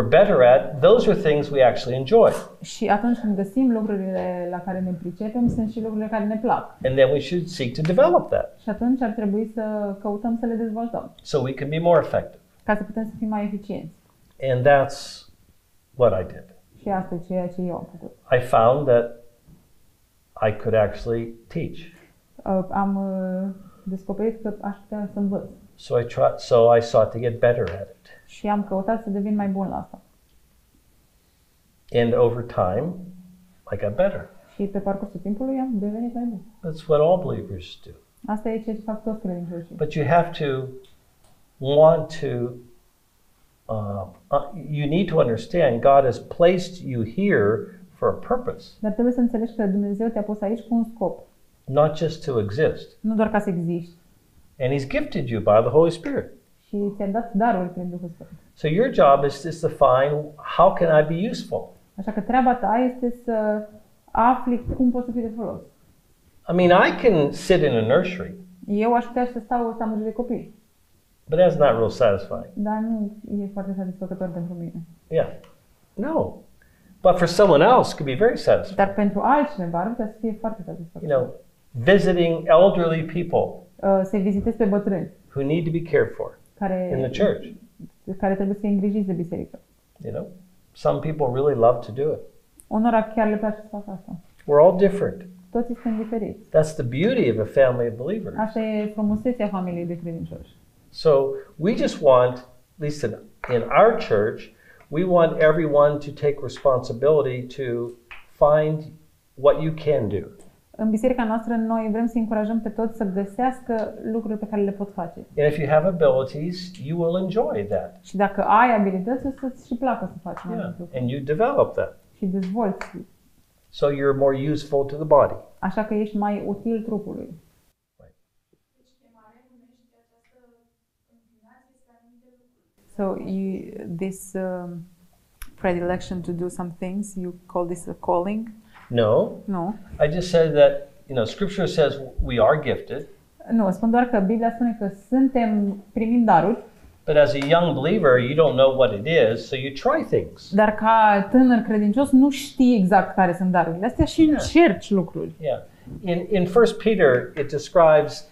better at, those are things we actually enjoy. Și atunci când găsim lucrurile la care ne pricepem, sunt și lucrurile care ne plac. And then we should seek to develop that. Și atunci ar trebui să căutăm să le dezvoltăm. So we can be more effective. Ca să putem să fim mai eficienți. And that's what I did. Și asta e ceea ce eu am făcut. I found that I could actually teach. Am descoperit că aș putea să învăț. So I sought to get better at it. Și am căutat să devin mai bun la asta. And over time, I got better. Și pe parcursul timpului am devenit mai bun. That's what all believers do. Asta e ce fac toți credincioșii. But you have to want to you need to understand God has placed you here for a purpose. Dar trebuie să înțelegi că Dumnezeu te-a pus aici cu un scop. Not just to exist. Nu doar ca să existi. And he's gifted you by the Holy Spirit. Și ți-a dat darul prin Duhul Sfânt. So your job is to find how can I be useful. Așa că treaba ta este să afli cum poți să fii de folos. I mean, I can sit in a nursery. Eu aș putea să stau să îngrijesc copii. But that's not real satisfying. Dar nu e foarte satisfăcător pentru mine. Yeah. No. But for someone else could be very satisfying. Dar pentru altcineva ar putea să fie foarte satisfăcător. You know, visiting elderly people. Se vizitez pe bătrâni. Who need to be cared for. In the church. Care trebuie să fie îngrijiți de biserică. You know, some people really love to do it. Unora chiar le place să facă asta. We're all different. Toți suntem diferiți. That's the beauty of a family of believers. Asta e frumusețea familiei de credincioși. So we just want, at least in our church, We want everyone to take responsibility to find what you can do. În biserica noastră noi vrem să încurajăm pe toți să găsească lucruri pe care le pot face. And if you have abilities, you will enjoy that. Și dacă ai abilități, o să-ți și placă să faci mai multe lucruri. And you develop that. Și dezvolți. So you're more useful to the body. Așa că ești mai util trupului. So you, this predilection to do some things, you call this a calling? No. No. I just said that, you know, Scripture says we are gifted. Nu, spun doar că Biblia spune că suntem primim daruri. But as a young believer, you don't know what it is, so you try things. Dar ca tânăr credincios nu știi exact care sunt darurile astea și încerci lucruri. Yeah. In 1 Peter, it describes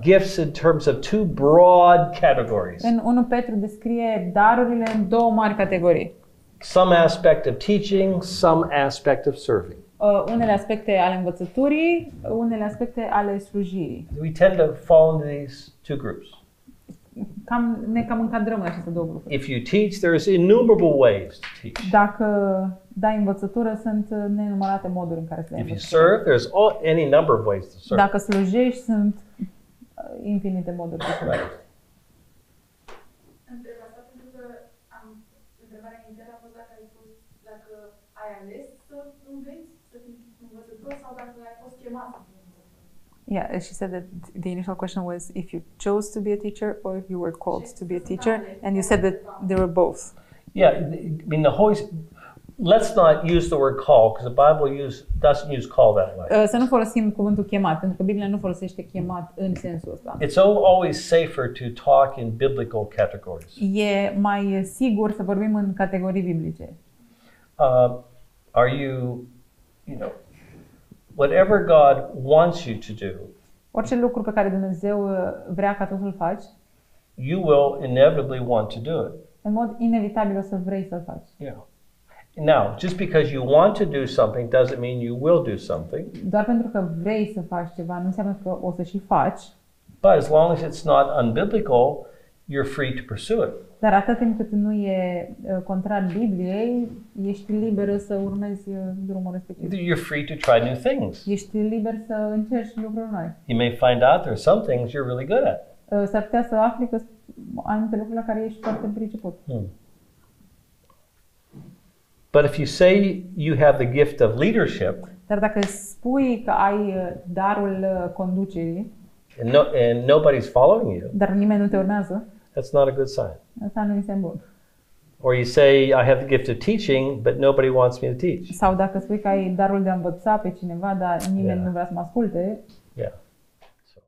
gifts in terms of two broad categories. În 1 Petru descrie darurile în două mari categorii. Some aspect of teaching, some aspect of serving. Unele aspecte ale învățăturii, unele aspecte ale slujirii. We tend to fall into these two groups. Ne cam încadrăm în aceste două grupuri. If you teach, there's innumerable ways to teach. Dacă dai învățătură, sunt nenumărate moduri în care să dai învățătură. If you serve, there's any number of ways to serve. Dacă slujești, sunt infinite moduri de sluji. Yeah, she said that the initial question was if you chose to be a teacher or if you were called to be a teacher, and you said that there were both. Yeah, I mean the Holy. Let's not use the word call because the Bible doesn't use call that way. Să nu folosim cuvântul chemat, pentru că Biblia nu folosește chemat în sensul ăsta. It's always safer to talk in biblical categories. E mai sigur să vorbim în categorii biblice. Are you know? Whatever God wants you to do, orice lucru pe care Dumnezeu vrea ca tu să-l faci, you will inevitably want to do it. În mod inevitabil o să vrei să-l faci. Yeah. Now, just because you want to do something doesn't mean you will do something. Doar pentru că vrei să faci ceva nu înseamnă că o să și faci. But as long as it's not unbiblical, you're free to pursue it. Dar atât timp cât nu e contrar Bibliei, ești liberă să urmezi drumul respectiv. You're free to try new things. Ești liber să încerci lucruri noi. You may find out there are some things you're really good at. S-ar putea să afli că anumite lucruri la care ești foarte priceput. But if you say you have the gift of leadership, dar dacă spui că ai darul conducerii, and nobody's following you, dar nimeni nu te urmează, that's not a good sign. Asta nu este bun. Or you say I have the gift of teaching, but nobody wants me to teach. Sau dacă spui că ai darul de a învăța pe cineva, dar nimeni nu vrea să mă asculte. Yeah.